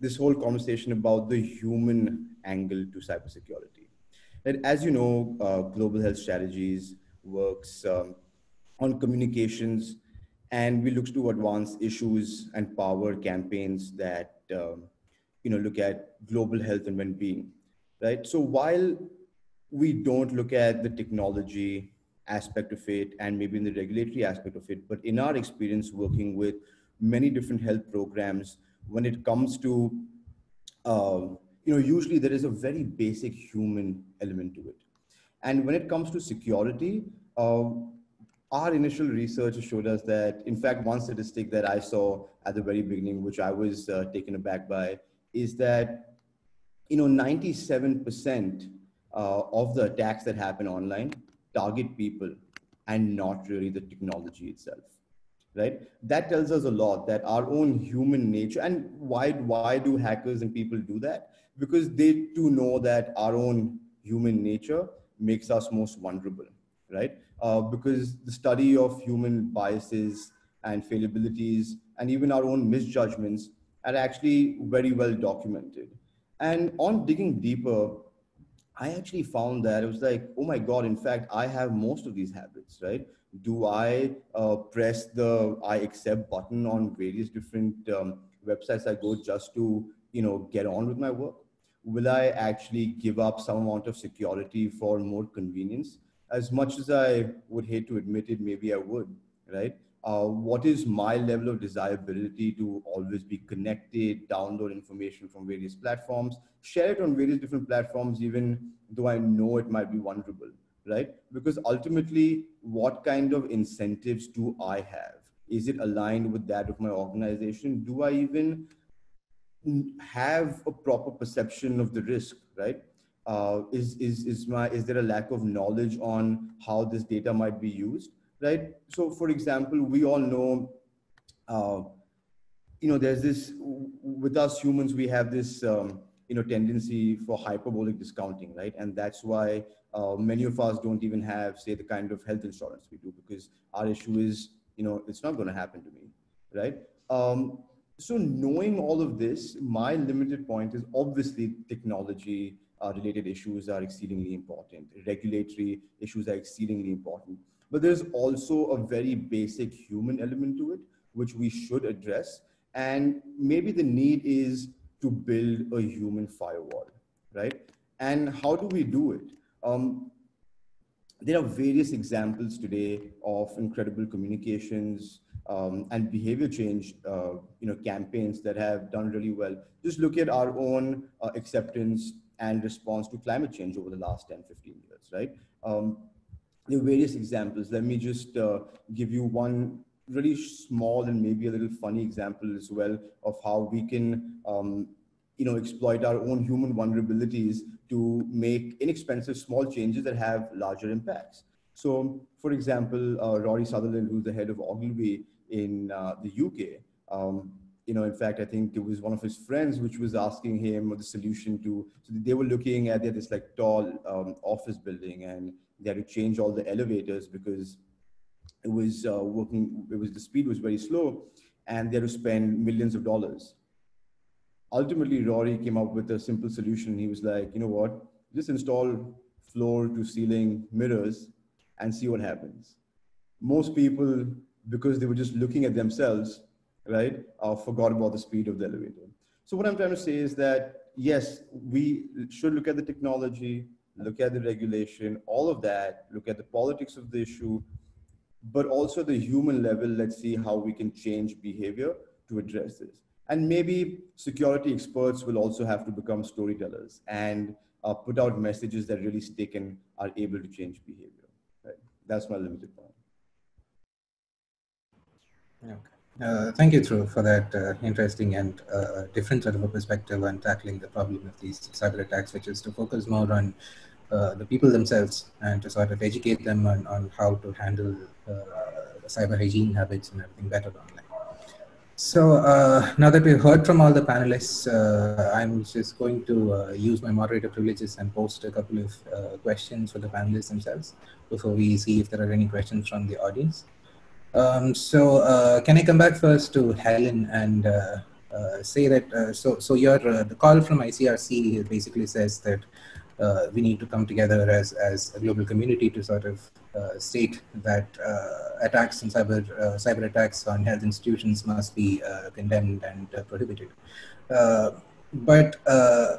this whole conversation about the human angle to cybersecurity. And as you know, uh, Global Health Strategies works um, on communications, and we look to advance issues and power campaigns that um, you know, look at global health and well-being, right? So while we don't look at the technology aspect of it and maybe in the regulatory aspect of it, but in our experience working with many different health programs, when it comes to, uh, you know, usually there is a very basic human element to it. And when it comes to security, uh, our initial research showed us that, in fact, one statistic that I saw at the very beginning, which I was uh, taken aback by, is that, you know, ninety-seven percent uh, of the attacks that happen online target people and not really the technology itself, right? That tells us a lot that our own human nature, and why, why do hackers and people do that? Because they too know that our own human nature makes us most vulnerable, right? Uh, because the study of human biases and fallibilities and even our own misjudgments are actually very well documented. And on digging deeper, I actually found that it was like, oh my God, in fact, I have most of these habits, right? Do I uh, press the I accept button on various different um, websites I go just to, you know, get on with my work? Will I actually give up some amount of security for more convenience? As much as I would hate to admit it, maybe I would, right? Uh, what is my level of desirability to always be connected, download information from various platforms, share it on various different platforms, even though I know it might be vulnerable, right? Because ultimately, what kind of incentives do I have? Is it aligned with that of my organization? Do I even have a proper perception of the risk, right? Uh, is, is, is, my, is there a lack of knowledge on how this data might be used? Right. So, for example, we all know, uh, you know, there's this, with us humans, we have this, um, you know, tendency for hyperbolic discounting, right? And that's why uh, many of us don't even have, say, the kind of health insurance we do, because our issue is, you know, it's not going to happen to me, right? Um, so knowing all of this, my limited point is obviously technology uh, related issues are exceedingly important. Regulatory issues are exceedingly important. But there's also a very basic human element to it, which we should address. And maybe the need is to build a human firewall, right? And how do we do it? Um, there are various examples today of incredible communications um, and behavior change uh, you know, campaigns that have done really well. Just look at our own uh, acceptance and response to climate change over the last ten, fifteen years, right? Um, There are various examples. Let me just uh, give you one really small and maybe a little funny example as well of how we can, um, you know, exploit our own human vulnerabilities to make inexpensive small changes that have larger impacts. So, for example, uh, Rory Sutherland, who's the head of Ogilvy in uh, the U K, um, you know, in fact, I think it was one of his friends which was asking him the solution to, so they were looking at this like tall um, office building, and they had to change all the elevators because it was uh, working, it was, the speed was very slow, and they had to spend millions of dollars. Ultimately, Rory came up with a simple solution. He was like, you know what, just install floor to ceiling mirrors and see what happens. Most people, because they were just looking at themselves, right, uh, forgot about the speed of the elevator. So what I'm trying to say is that, yes, we should look at the technology, look at the regulation, all of that, look at the politics of the issue, but also the human level, let's see how we can change behavior to address this. And maybe security experts will also have to become storytellers and uh, put out messages that really stick and are able to change behavior. Right? That's my limited point. Okay. Uh, thank you, Dhruv, for that uh, interesting and uh, different sort of a perspective on tackling the problem of these cyber attacks, which is to focus more on uh, the people themselves and to sort of educate them on, on how to handle uh, cyber hygiene habits and everything better online. So uh, now that we've heard from all the panelists, uh, I'm just going to uh, use my moderator privileges and post a couple of uh, questions for the panelists themselves before we see if there are any questions from the audience. Um, so, uh, can I come back first to Helen and uh, uh, say that, uh, so, so your, uh, the call from I C R C basically says that uh, we need to come together as, as a global community to sort of uh, state that uh, attacks and cyber, uh, cyber attacks on health institutions must be uh, condemned and uh, prohibited. Uh, but uh,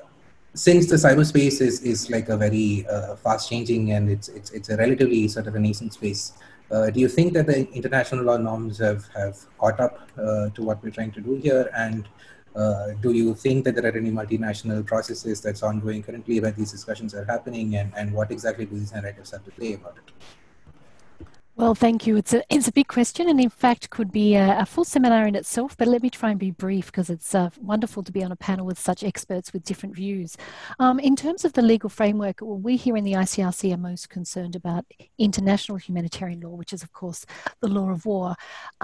since the cyberspace is, is like a very uh, fast changing and it's, it's, it's a relatively sort of a nascent space, Uh, do you think that the international law norms have, have caught up uh, to what we're trying to do here? And uh, do you think that there are any multinational processes that's ongoing currently where these discussions are happening, and, and what exactly do these narratives have to say about it? Well, thank you. It's a, it's a big question, and in fact could be a, a full seminar in itself, but let me try and be brief because it's uh, wonderful to be on a panel with such experts with different views. Um, in terms of the legal framework, well, we here in the I C R C are most concerned about international humanitarian law, which is of course the law of war,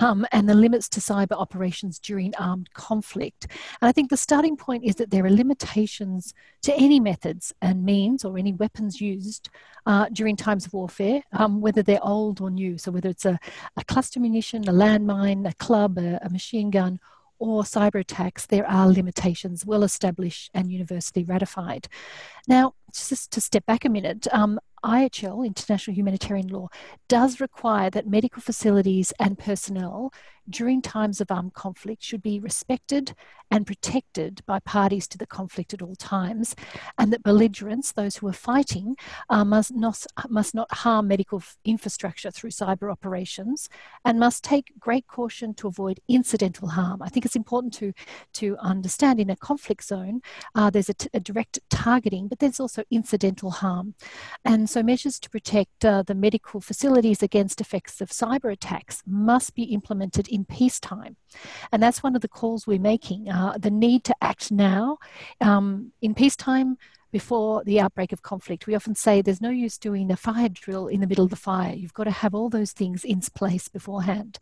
um, and the limits to cyber operations during armed conflict. And I think the starting point is that there are limitations to any methods and means or any weapons used uh, during times of warfare, um, whether they're old or new. So whether it's a, a cluster munition, a landmine, a club, a, a machine gun, or cyber attacks, there are limitations well established and universally ratified. Now, just to step back a minute, um, I H L, International Humanitarian Law, does require that medical facilities and personnel during times of armed conflict should be respected and protected by parties to the conflict at all times, and that belligerents, those who are fighting, uh, must not, must not harm medical infrastructure through cyber operations, and must take great caution to avoid incidental harm. I think it's important to, to understand in a conflict zone, uh, there's a, t a direct targeting, but there's also incidental harm. And so measures to protect uh, the medical facilities against effects of cyber attacks must be implemented in peacetime. And that's one of the calls we're making, uh, the need to act now um, in peacetime before the outbreak of conflict. We often say there's no use doing a fire drill in the middle of the fire. You've got to have all those things in place beforehand.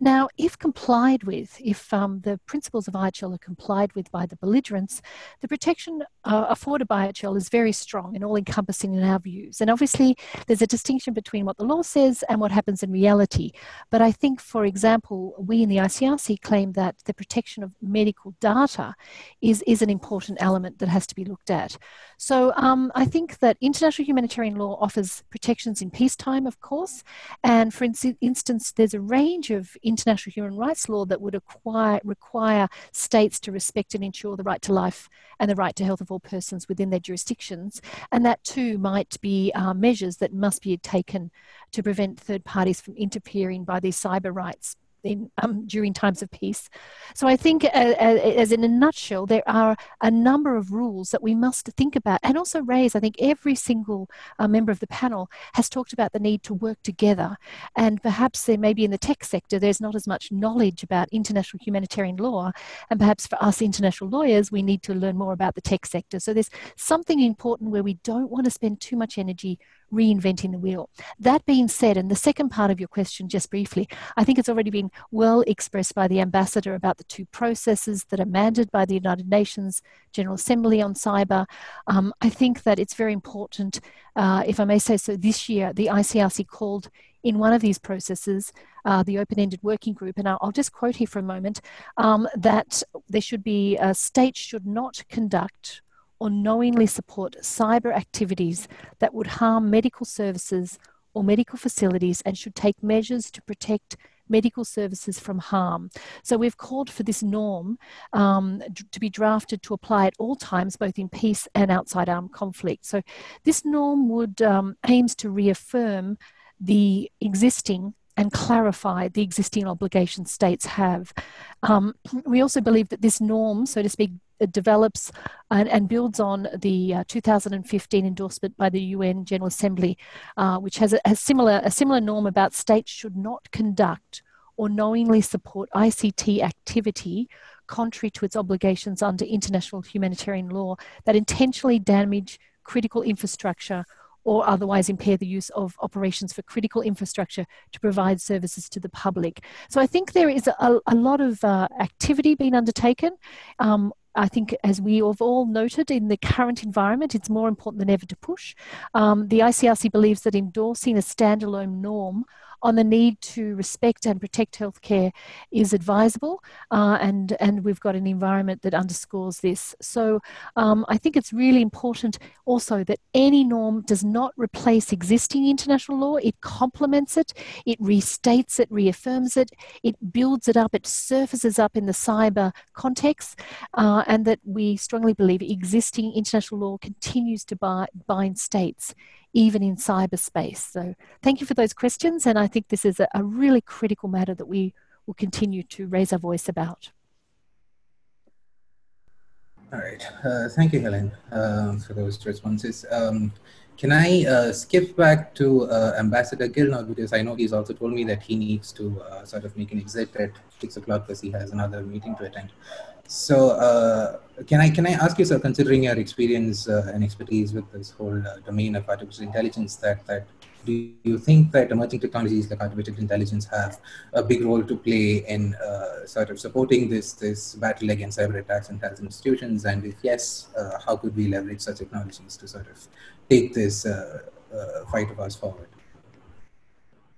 Now, if complied with, if um, the principles of I H L are complied with by the belligerents, the protection uh, afforded by I H L is very strong and all-encompassing in our views. And obviously, there's a distinction between what the law says and what happens in reality. But I think, for example, we in the I C R C claim that the protection of medical data is, is an important element that has to be looked at. So um, I think that international humanitarian law offers protections in peacetime, of course, and for in instance, there's a range of international human rights law that would acquire, require states to respect and ensure the right to life and the right to health of all persons within their jurisdictions, and that too might be uh, measures that must be taken to prevent third parties from interfering by these cyber rights in, um, during times of peace. So I think uh, as in a nutshell, there are a number of rules that we must think about and also raise. I think every single uh, member of the panel has talked about the need to work together, and perhaps there may be in the tech sector there's not as much knowledge about international humanitarian law, and perhaps for us international lawyers we need to learn more about the tech sector. So there's something important where we don't want to spend too much energy reinventing the wheel. That being said, and the second part of your question just briefly, I think it's already been well expressed by the Ambassador about the two processes that are mandated by the United Nations General Assembly on cyber. Um, I think that it's very important, uh, if I may say so, this year the I C R C called in one of these processes, uh, the open-ended working group, and I'll, I'll just quote here for a moment, um, that there should be, uh, states should not conduct or knowingly support cyber activities that would harm medical services or medical facilities, and should take measures to protect medical services from harm. So we've called for this norm um, to be drafted to apply at all times, both in peace and outside armed conflict. So this norm would um, aims to reaffirm the existing and clarify the existing obligations states have. Um, we also believe that this norm, so to speak, it develops and, and builds on the uh, two thousand fifteen endorsement by the U N General Assembly, uh, which has a, a, similar, a similar norm about states should not conduct or knowingly support I C T activity contrary to its obligations under international humanitarian law that intentionally damage critical infrastructure or otherwise impair the use of operations for critical infrastructure to provide services to the public. So I think there is a, a lot of uh, activity being undertaken. Um, I think, as we have all noted, in the current environment, it's more important than ever to push. Um, the I C R C believes that endorsing a standalone norm on the need to respect and protect healthcare is advisable, uh, and, and we've got an environment that underscores this. So um, I think it's really important also that any norm does not replace existing international law. It complements it, it restates it, reaffirms it, it builds it up, it surfaces up in the cyber context, uh, and that we strongly believe existing international law continues to bind states even in cyberspace. So thank you for those questions, and I think this is a, a really critical matter that we will continue to raise our voice about. All right, uh, thank you, Helen, uh, for those responses. Um, can I uh, skip back to uh, Ambassador Gill now, because I know he's also told me that he needs to uh, sort of make an exit at six o'clock because he has another meeting to attend. So uh, can I can I ask you, sir, considering your experience uh, and expertise with this whole uh, domain of artificial intelligence, that that do you think that emerging technologies like artificial intelligence have a big role to play in uh, sort of supporting this this battle against cyber attacks and health institutions? And if yes, uh, how could we leverage such technologies to sort of take this uh, uh, fight of ours forward?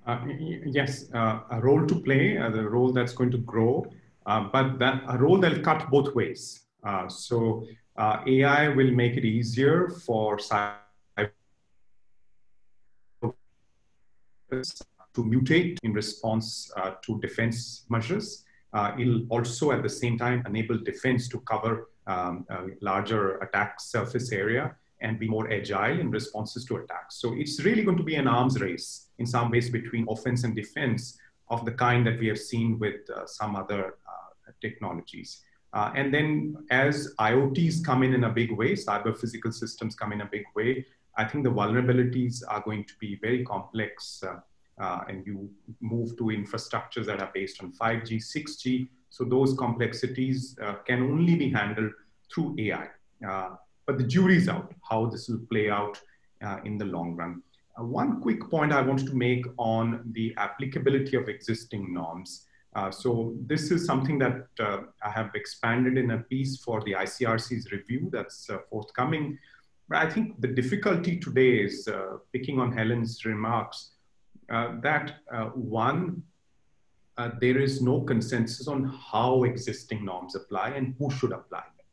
Uh, yes, uh, a role to play, uh, the role that's going to grow. Uh, but that, a role that will cut both ways. Uh, so uh, A I will make it easier for cyber to mutate in response uh, to defense measures. Uh, it'll also at the same time enable defense to cover um, a larger attack surface area and be more agile in responses to attacks. So it's really going to be an arms race in some ways between offense and defense of the kind that we have seen with uh, some other uh, technologies. Uh, and then as I O Ts come in in a big way, cyber physical systems come in a big way, I think the vulnerabilities are going to be very complex uh, uh, and you move to infrastructures that are based on five G, six G. So those complexities uh, can only be handled through A I. Uh, but the jury's out how this will play out uh, in the long run. Uh, one quick point I wanted to make on the applicability of existing norms. Uh, so this is something that uh, I have expanded in a piece for the I C R C's review that's uh, forthcoming. But I think the difficulty today is, uh, picking on Helen's remarks, uh, that uh, one, uh, there is no consensus on how existing norms apply and who should apply them.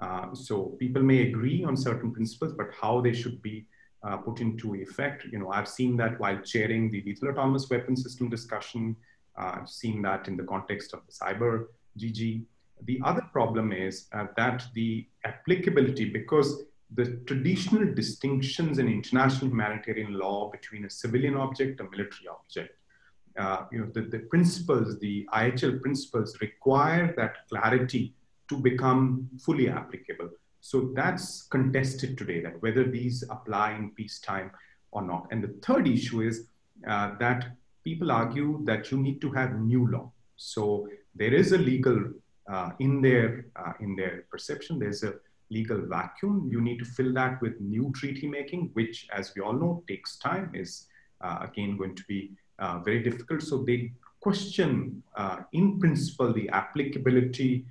Uh, so people may agree on certain principles, but how they should be uh, put into effect. You know, I've seen that while chairing the lethal autonomous weapon system discussion. Uh, I've seen that in the context of the cyber G G. The other problem is uh, that the applicability, because the traditional distinctions in international humanitarian law between a civilian object and a military object, uh, you know, the, the principles, the I H L principles require that clarity to become fully applicable. So that's contested today, that whether these apply in peacetime or not. And the third issue is uh, that people argue that you need to have new law. So there is a legal, uh, in their, uh, in their perception, there's a legal vacuum. You need to fill that with new treaty making, which, as we all know, takes time, is uh, again going to be uh, very difficult. So they question uh, in principle the applicability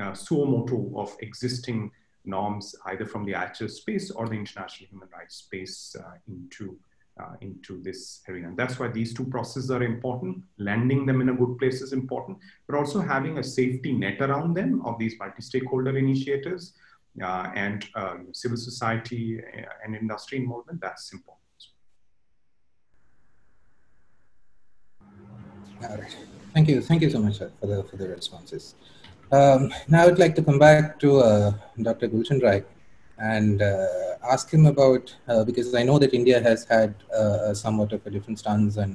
uh, suo motu of existing norms, either from the I H L space or the international human rights space uh, into Uh, into this arena. And that's why these two processes are important. Landing them in a good place is important, but also having a safety net around them of these multi-stakeholder initiatives uh, and uh, civil society and industry involvement, that's important. All right. Thank you. Thank you so much, sir, for the, for the responses. Um, now I'd like to come back to uh, Doctor Gulshan Rai and uh, ask him about, uh, because I know that India has had uh, somewhat of a different stance on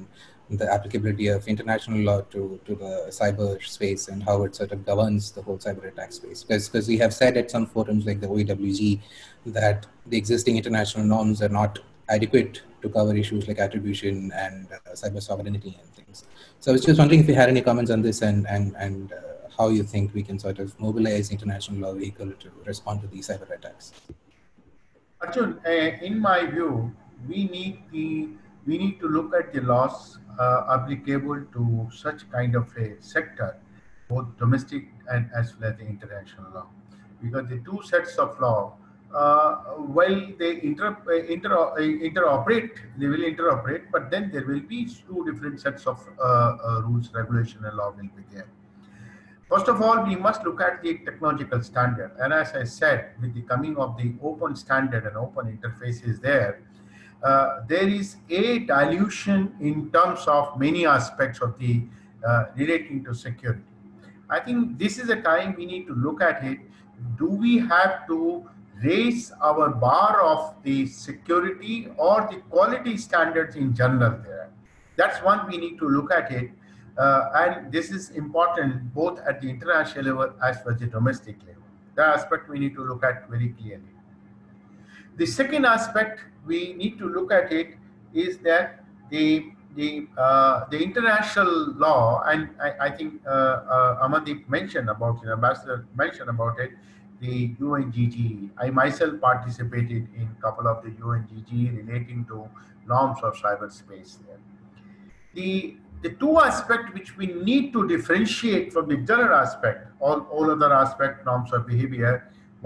the applicability of international law to, to the cyber space and how it sort of governs the whole cyber attack space. Because we have said at some forums like the O E W G that the existing international norms are not adequate to cover issues like attribution and uh, cyber sovereignty and things. So I was just wondering if you had any comments on this and, and, and uh, how you think we can sort of mobilize international law vehicle to respond to these cyber attacks. Arjun, uh, in my view, we need the we need to look at the laws uh, applicable to such kind of a sector, both domestic and as well as the international law, because the two sets of law, uh, while they inter, inter interoperate, they will interoperate, but then there will be two different sets of uh, uh, rules, regulation, and law will be there. First of all, we must look at the technological standard. And as I said, with the coming of the open standard and open interfaces there, uh, there is a dilution in terms of many aspects of the uh, relating to security. I think this is a time we need to look at it. Do we have to raise our bar of the security or the quality standards in general there? That's one we need to look at it. Uh, and this is important both at the international level as well as the domestic level. That aspect we need to look at very clearly. The second aspect we need to look at it is that the the uh, the international law, and I, I think uh, uh, Amandeep mentioned about it, Ambassador mentioned about it, the U N G G E. I myself participated in a couple of the U N G G E relating to norms of cyberspace there. The The two aspects which we need to differentiate from the general aspect, all, all other aspect norms of behavior,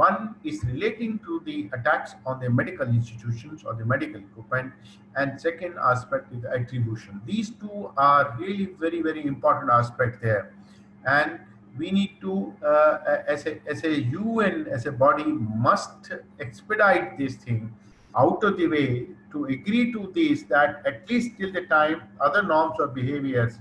one is relating to the attacks on the medical institutions or the medical equipment, and second aspect is attribution. These two are really very, very important aspect there. And we need to, uh, as, a, as a U N, as a body, must expedite this thing out of the way to agree to this, that at least till the time other norms or behaviors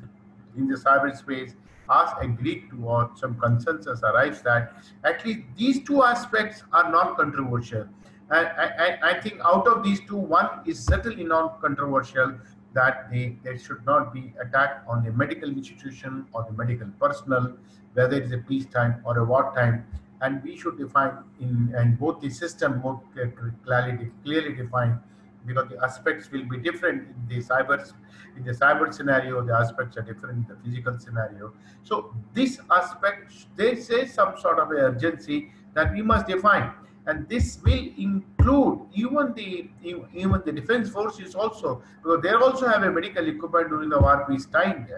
in the cyberspace are agreed to or some consensus arrives that at least these two aspects are non-controversial. And I, I, I think out of these two, one is certainly non-controversial, that they, there should not be attack on a medical institution or the medical personnel, whether it's a peacetime or a wartime. And we should define in, in both the system more clearly, clearly defined, because the aspects will be different in the cyber, in the cyber scenario, the aspects are different in the physical scenario. So this aspect, there is some sort of urgency that we must define. And this will include even the even the defense forces also, because they also have a medical equipment during the war peace time.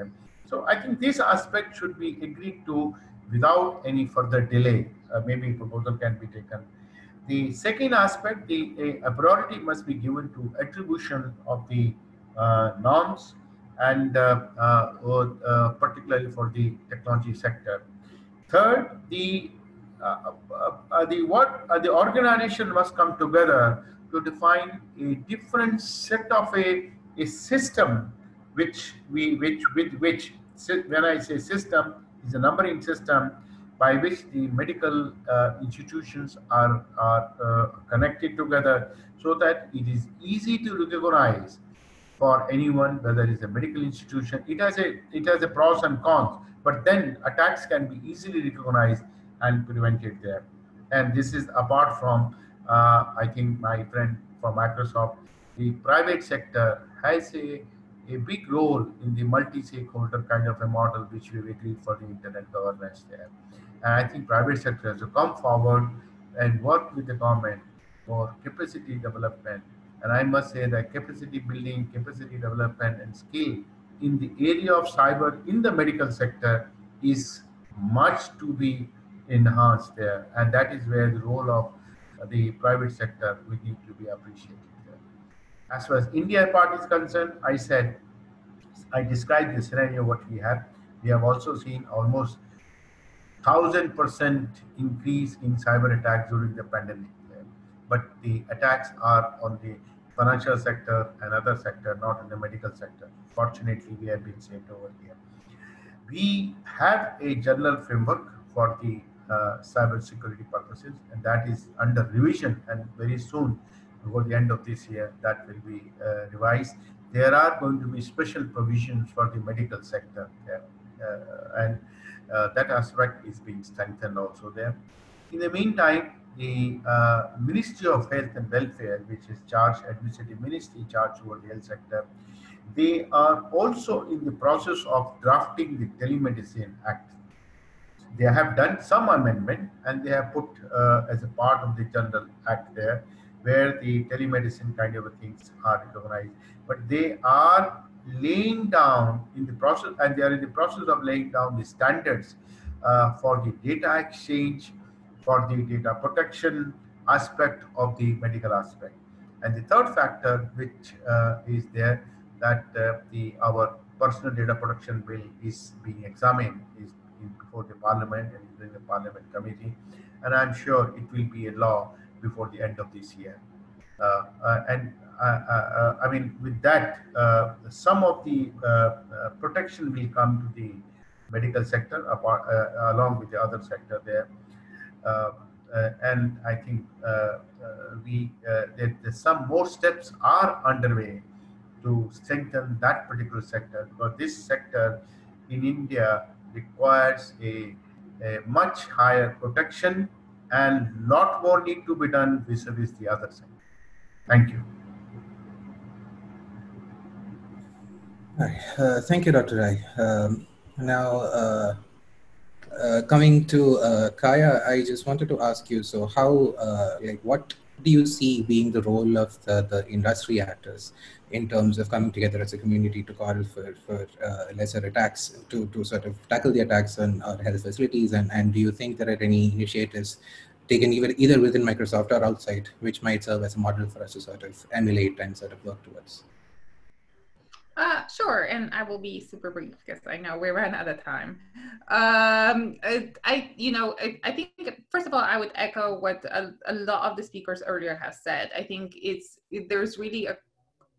So I think this aspect should be agreed to without any further delay. Uh, maybe a proposal can be taken. The second aspect, the uh, priority must be given to attribution of the uh, norms, and uh, uh, uh, particularly for the technology sector. Third, the Uh, uh, uh, the what uh, the organization must come together to define a different set of a a system, which we which with which when I say system is a numbering system by which the medical uh, institutions are are uh, connected together, so that it is easy to recognize for anyone whether it is a medical institution. It has a it has a pros and cons, but then attacks can be easily recognized and prevented there. And this is apart from, uh, I think my friend from Microsoft, the private sector has a, a big role in the multi-stakeholder kind of a model which we've agreed for the internet governance there. And I think private sector has to come forward and work with the government for capacity development. And I must say that capacity building, capacity development and skill in the area of cyber in the medical sector is much to be enhanced there, and that is where the role of the private sector will need to be appreciated there. As far as India part is concerned, I said, I described the scenario what we have. We have also seen almost one thousand percent increase in cyber attacks during the pandemic there. But the attacks are on the financial sector and other sector, not in the medical sector. Fortunately, we have been saved over here. We have a general framework for the Uh, cyber security purposes, and that is under revision, and very soon before the end of this year that will be uh, revised. There are going to be special provisions for the medical sector there, uh, and uh, that aspect is being strengthened also there. In the meantime, the uh, Ministry of Health and Welfare, which is charged, administrative ministry charged over the health sector, they are also in the process of drafting the Telemedicine Act. They have done some amendment, and they have put uh, as a part of the general act there, where the telemedicine kind of things are recognized. But they are laying down in the process, and they are in the process of laying down the standards uh, for the data exchange, for the data protection aspect of the medical aspect. And the third factor which uh, is there, that uh, the our personal data protection bill is being examined, is before the parliament and during the parliament committee, and I'm sure it will be a law before the end of this year. Uh, uh, and uh, uh, I mean, with that, uh, some of the uh, uh, protection will come to the medical sector, apart, uh, along with the other sector there. Uh, uh, and I think uh, uh, we uh, that some more steps are underway to strengthen that particular sector, because this sector in India requires a, a much higher protection, and lot more need to be done vis-a-vis the other side. Thank you. All right. Uh, thank you, Doctor Rai. Um, now, uh, uh, coming to uh, Kaja, I just wanted to ask you, so how, uh, like, what do you see being the role of the, the industry actors in terms of coming together as a community to call for, for uh, lesser attacks, to, to sort of tackle the attacks on our health facilities? And, and do you think there are any initiatives taken even either within Microsoft or outside, which might serve as a model for us to sort of emulate and sort of work towards? Uh, sure, and I will be super brief because I know we ran out of time. Um, I, I, you know, I, I think first of all, I would echo what a, a lot of the speakers earlier have said. I think it's there's really a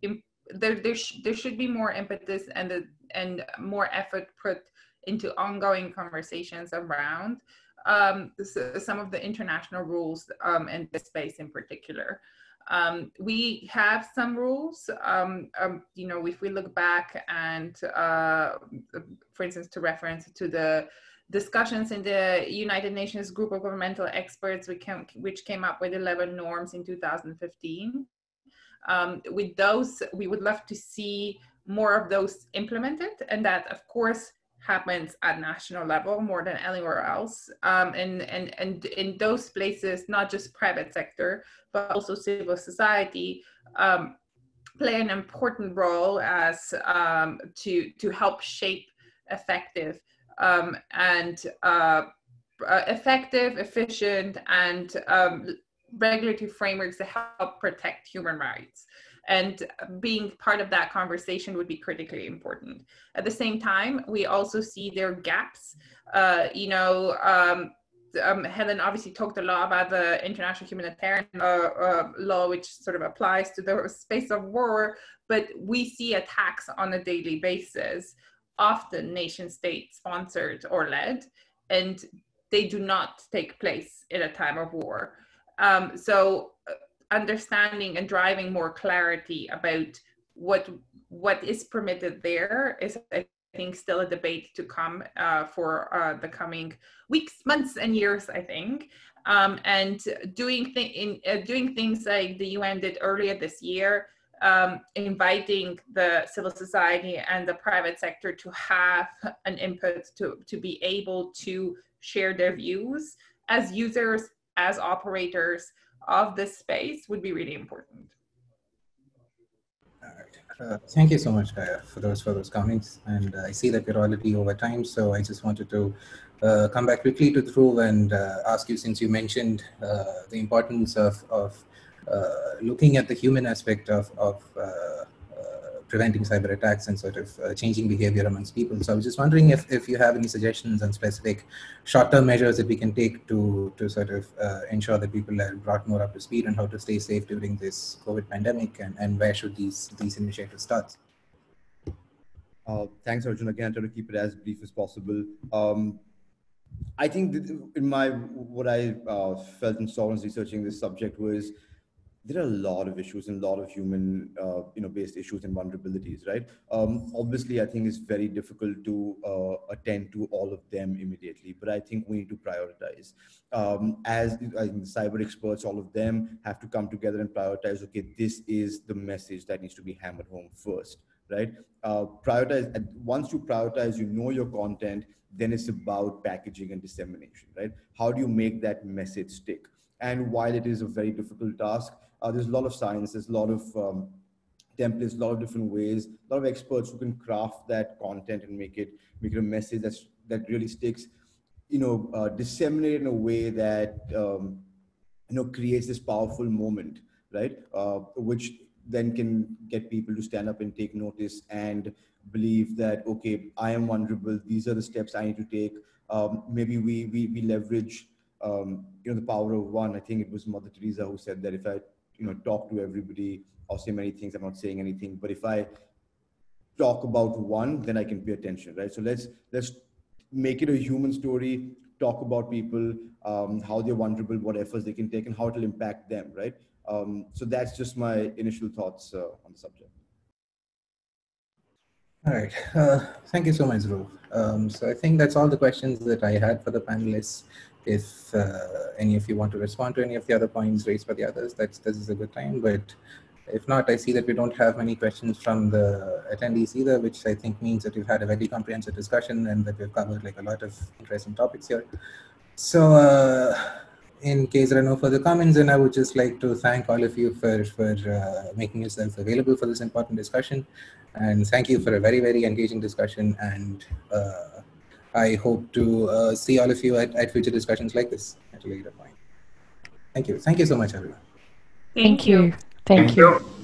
there there, sh there should be more impetus and the, and more effort put into ongoing conversations around um, so some of the international rules um, and this space in particular. Um, we have some rules, um, um, you know, if we look back and, uh, for instance, to reference to the discussions in the United Nations Group of Governmental Experts, we can, which came up with eleven norms in two thousand fifteen. Um, with those, we would love to see more of those implemented, and that, of course, happens at national level more than anywhere else, um, and, and, and in those places, not just private sector, but also civil society um, play an important role as um, to, to help shape effective um, and uh, effective, efficient, and um, regulatory frameworks that help protect human rights. And being part of that conversation would be critically important. At the same time, we also see there are gaps. Uh, you know, um, um, Helen obviously talked a lot about the international humanitarian uh, uh, law, which sort of applies to the space of war, but we see attacks on a daily basis, often nation state sponsored or led, and they do not take place in a time of war. Um, so, understanding and driving more clarity about what what is permitted there is, I think, still a debate to come uh, for uh, the coming weeks, months, and years, I think. Um, and doing th in, uh, doing things like the U N did earlier this year, um, inviting the civil society and the private sector to have an input, to to be able to share their views as users, as operators of this space, would be really important. All right. Uh, thank you so much, Kaja, for those for those comments. And uh, I see that we're already over time, so I just wanted to uh, come back quickly to Dhruv and uh, ask you, since you mentioned uh, the importance of, of uh, looking at the human aspect of, of uh, uh, preventing cyber attacks and sort of uh, changing behavior amongst people. So I was just wondering if, if you have any suggestions on specific short-term measures that we can take to, to sort of uh, ensure that people are brought more up to speed on how to stay safe during this COVID pandemic, and, and where should these, these initiatives start? Uh, thanks, Arjun. Again, I'll try to keep it as brief as possible. Um, I think that in my, what I uh, felt and saw when researching this subject was, there are a lot of issues and a lot of human, uh, you know, based issues and vulnerabilities, right? Um, obviously, I think it's very difficult to uh, attend to all of them immediately, but I think we need to prioritize. Um, as I think the cyber experts, all of them have to come together and prioritize, okay, this is the message that needs to be hammered home first, right? Uh, prioritize, and once you prioritize, you know your content, then it's about packaging and dissemination, right? How do you make that message stick? And while it is a very difficult task, Uh, there's a lot of science, there's a lot of um, templates, a lot of different ways, a lot of experts who can craft that content and make it, make it a message that's, that really sticks, you know, uh, disseminate it in a way that, um, you know, creates this powerful moment, right? Uh, which then can get people to stand up and take notice and believe that, okay, I am vulnerable, these are the steps I need to take. Um, maybe we, we, we leverage, um, you know, the power of one. I think it was Mother Teresa who said that if I, you know, talk to everybody, I'll say many things, I'm not saying anything, but if I talk about one, then I can pay attention, right? So let's let's make it a human story, talk about people, um, how they're vulnerable, what efforts they can take, and how it'll impact them, right? Um, so that's just my initial thoughts uh, on the subject. All right, uh, thank you so much, Dhruv. Um, so I think that's all the questions that I had for the panelists. If uh, any of you want to respond to any of the other points raised by the others, that's, this is a good time. But if not, I see that we don't have many questions from the attendees either, which I think means that we've had a very comprehensive discussion and that we've covered like a lot of interesting topics here. So uh, in case there are no further comments, then I would just like to thank all of you for, for uh, making yourself available for this important discussion. And thank you for a very, very engaging discussion. And uh, I hope to uh, see all of you at, at future discussions like this at a later point. Thank you. Thank you so much, everyone. Thank you. Thank you.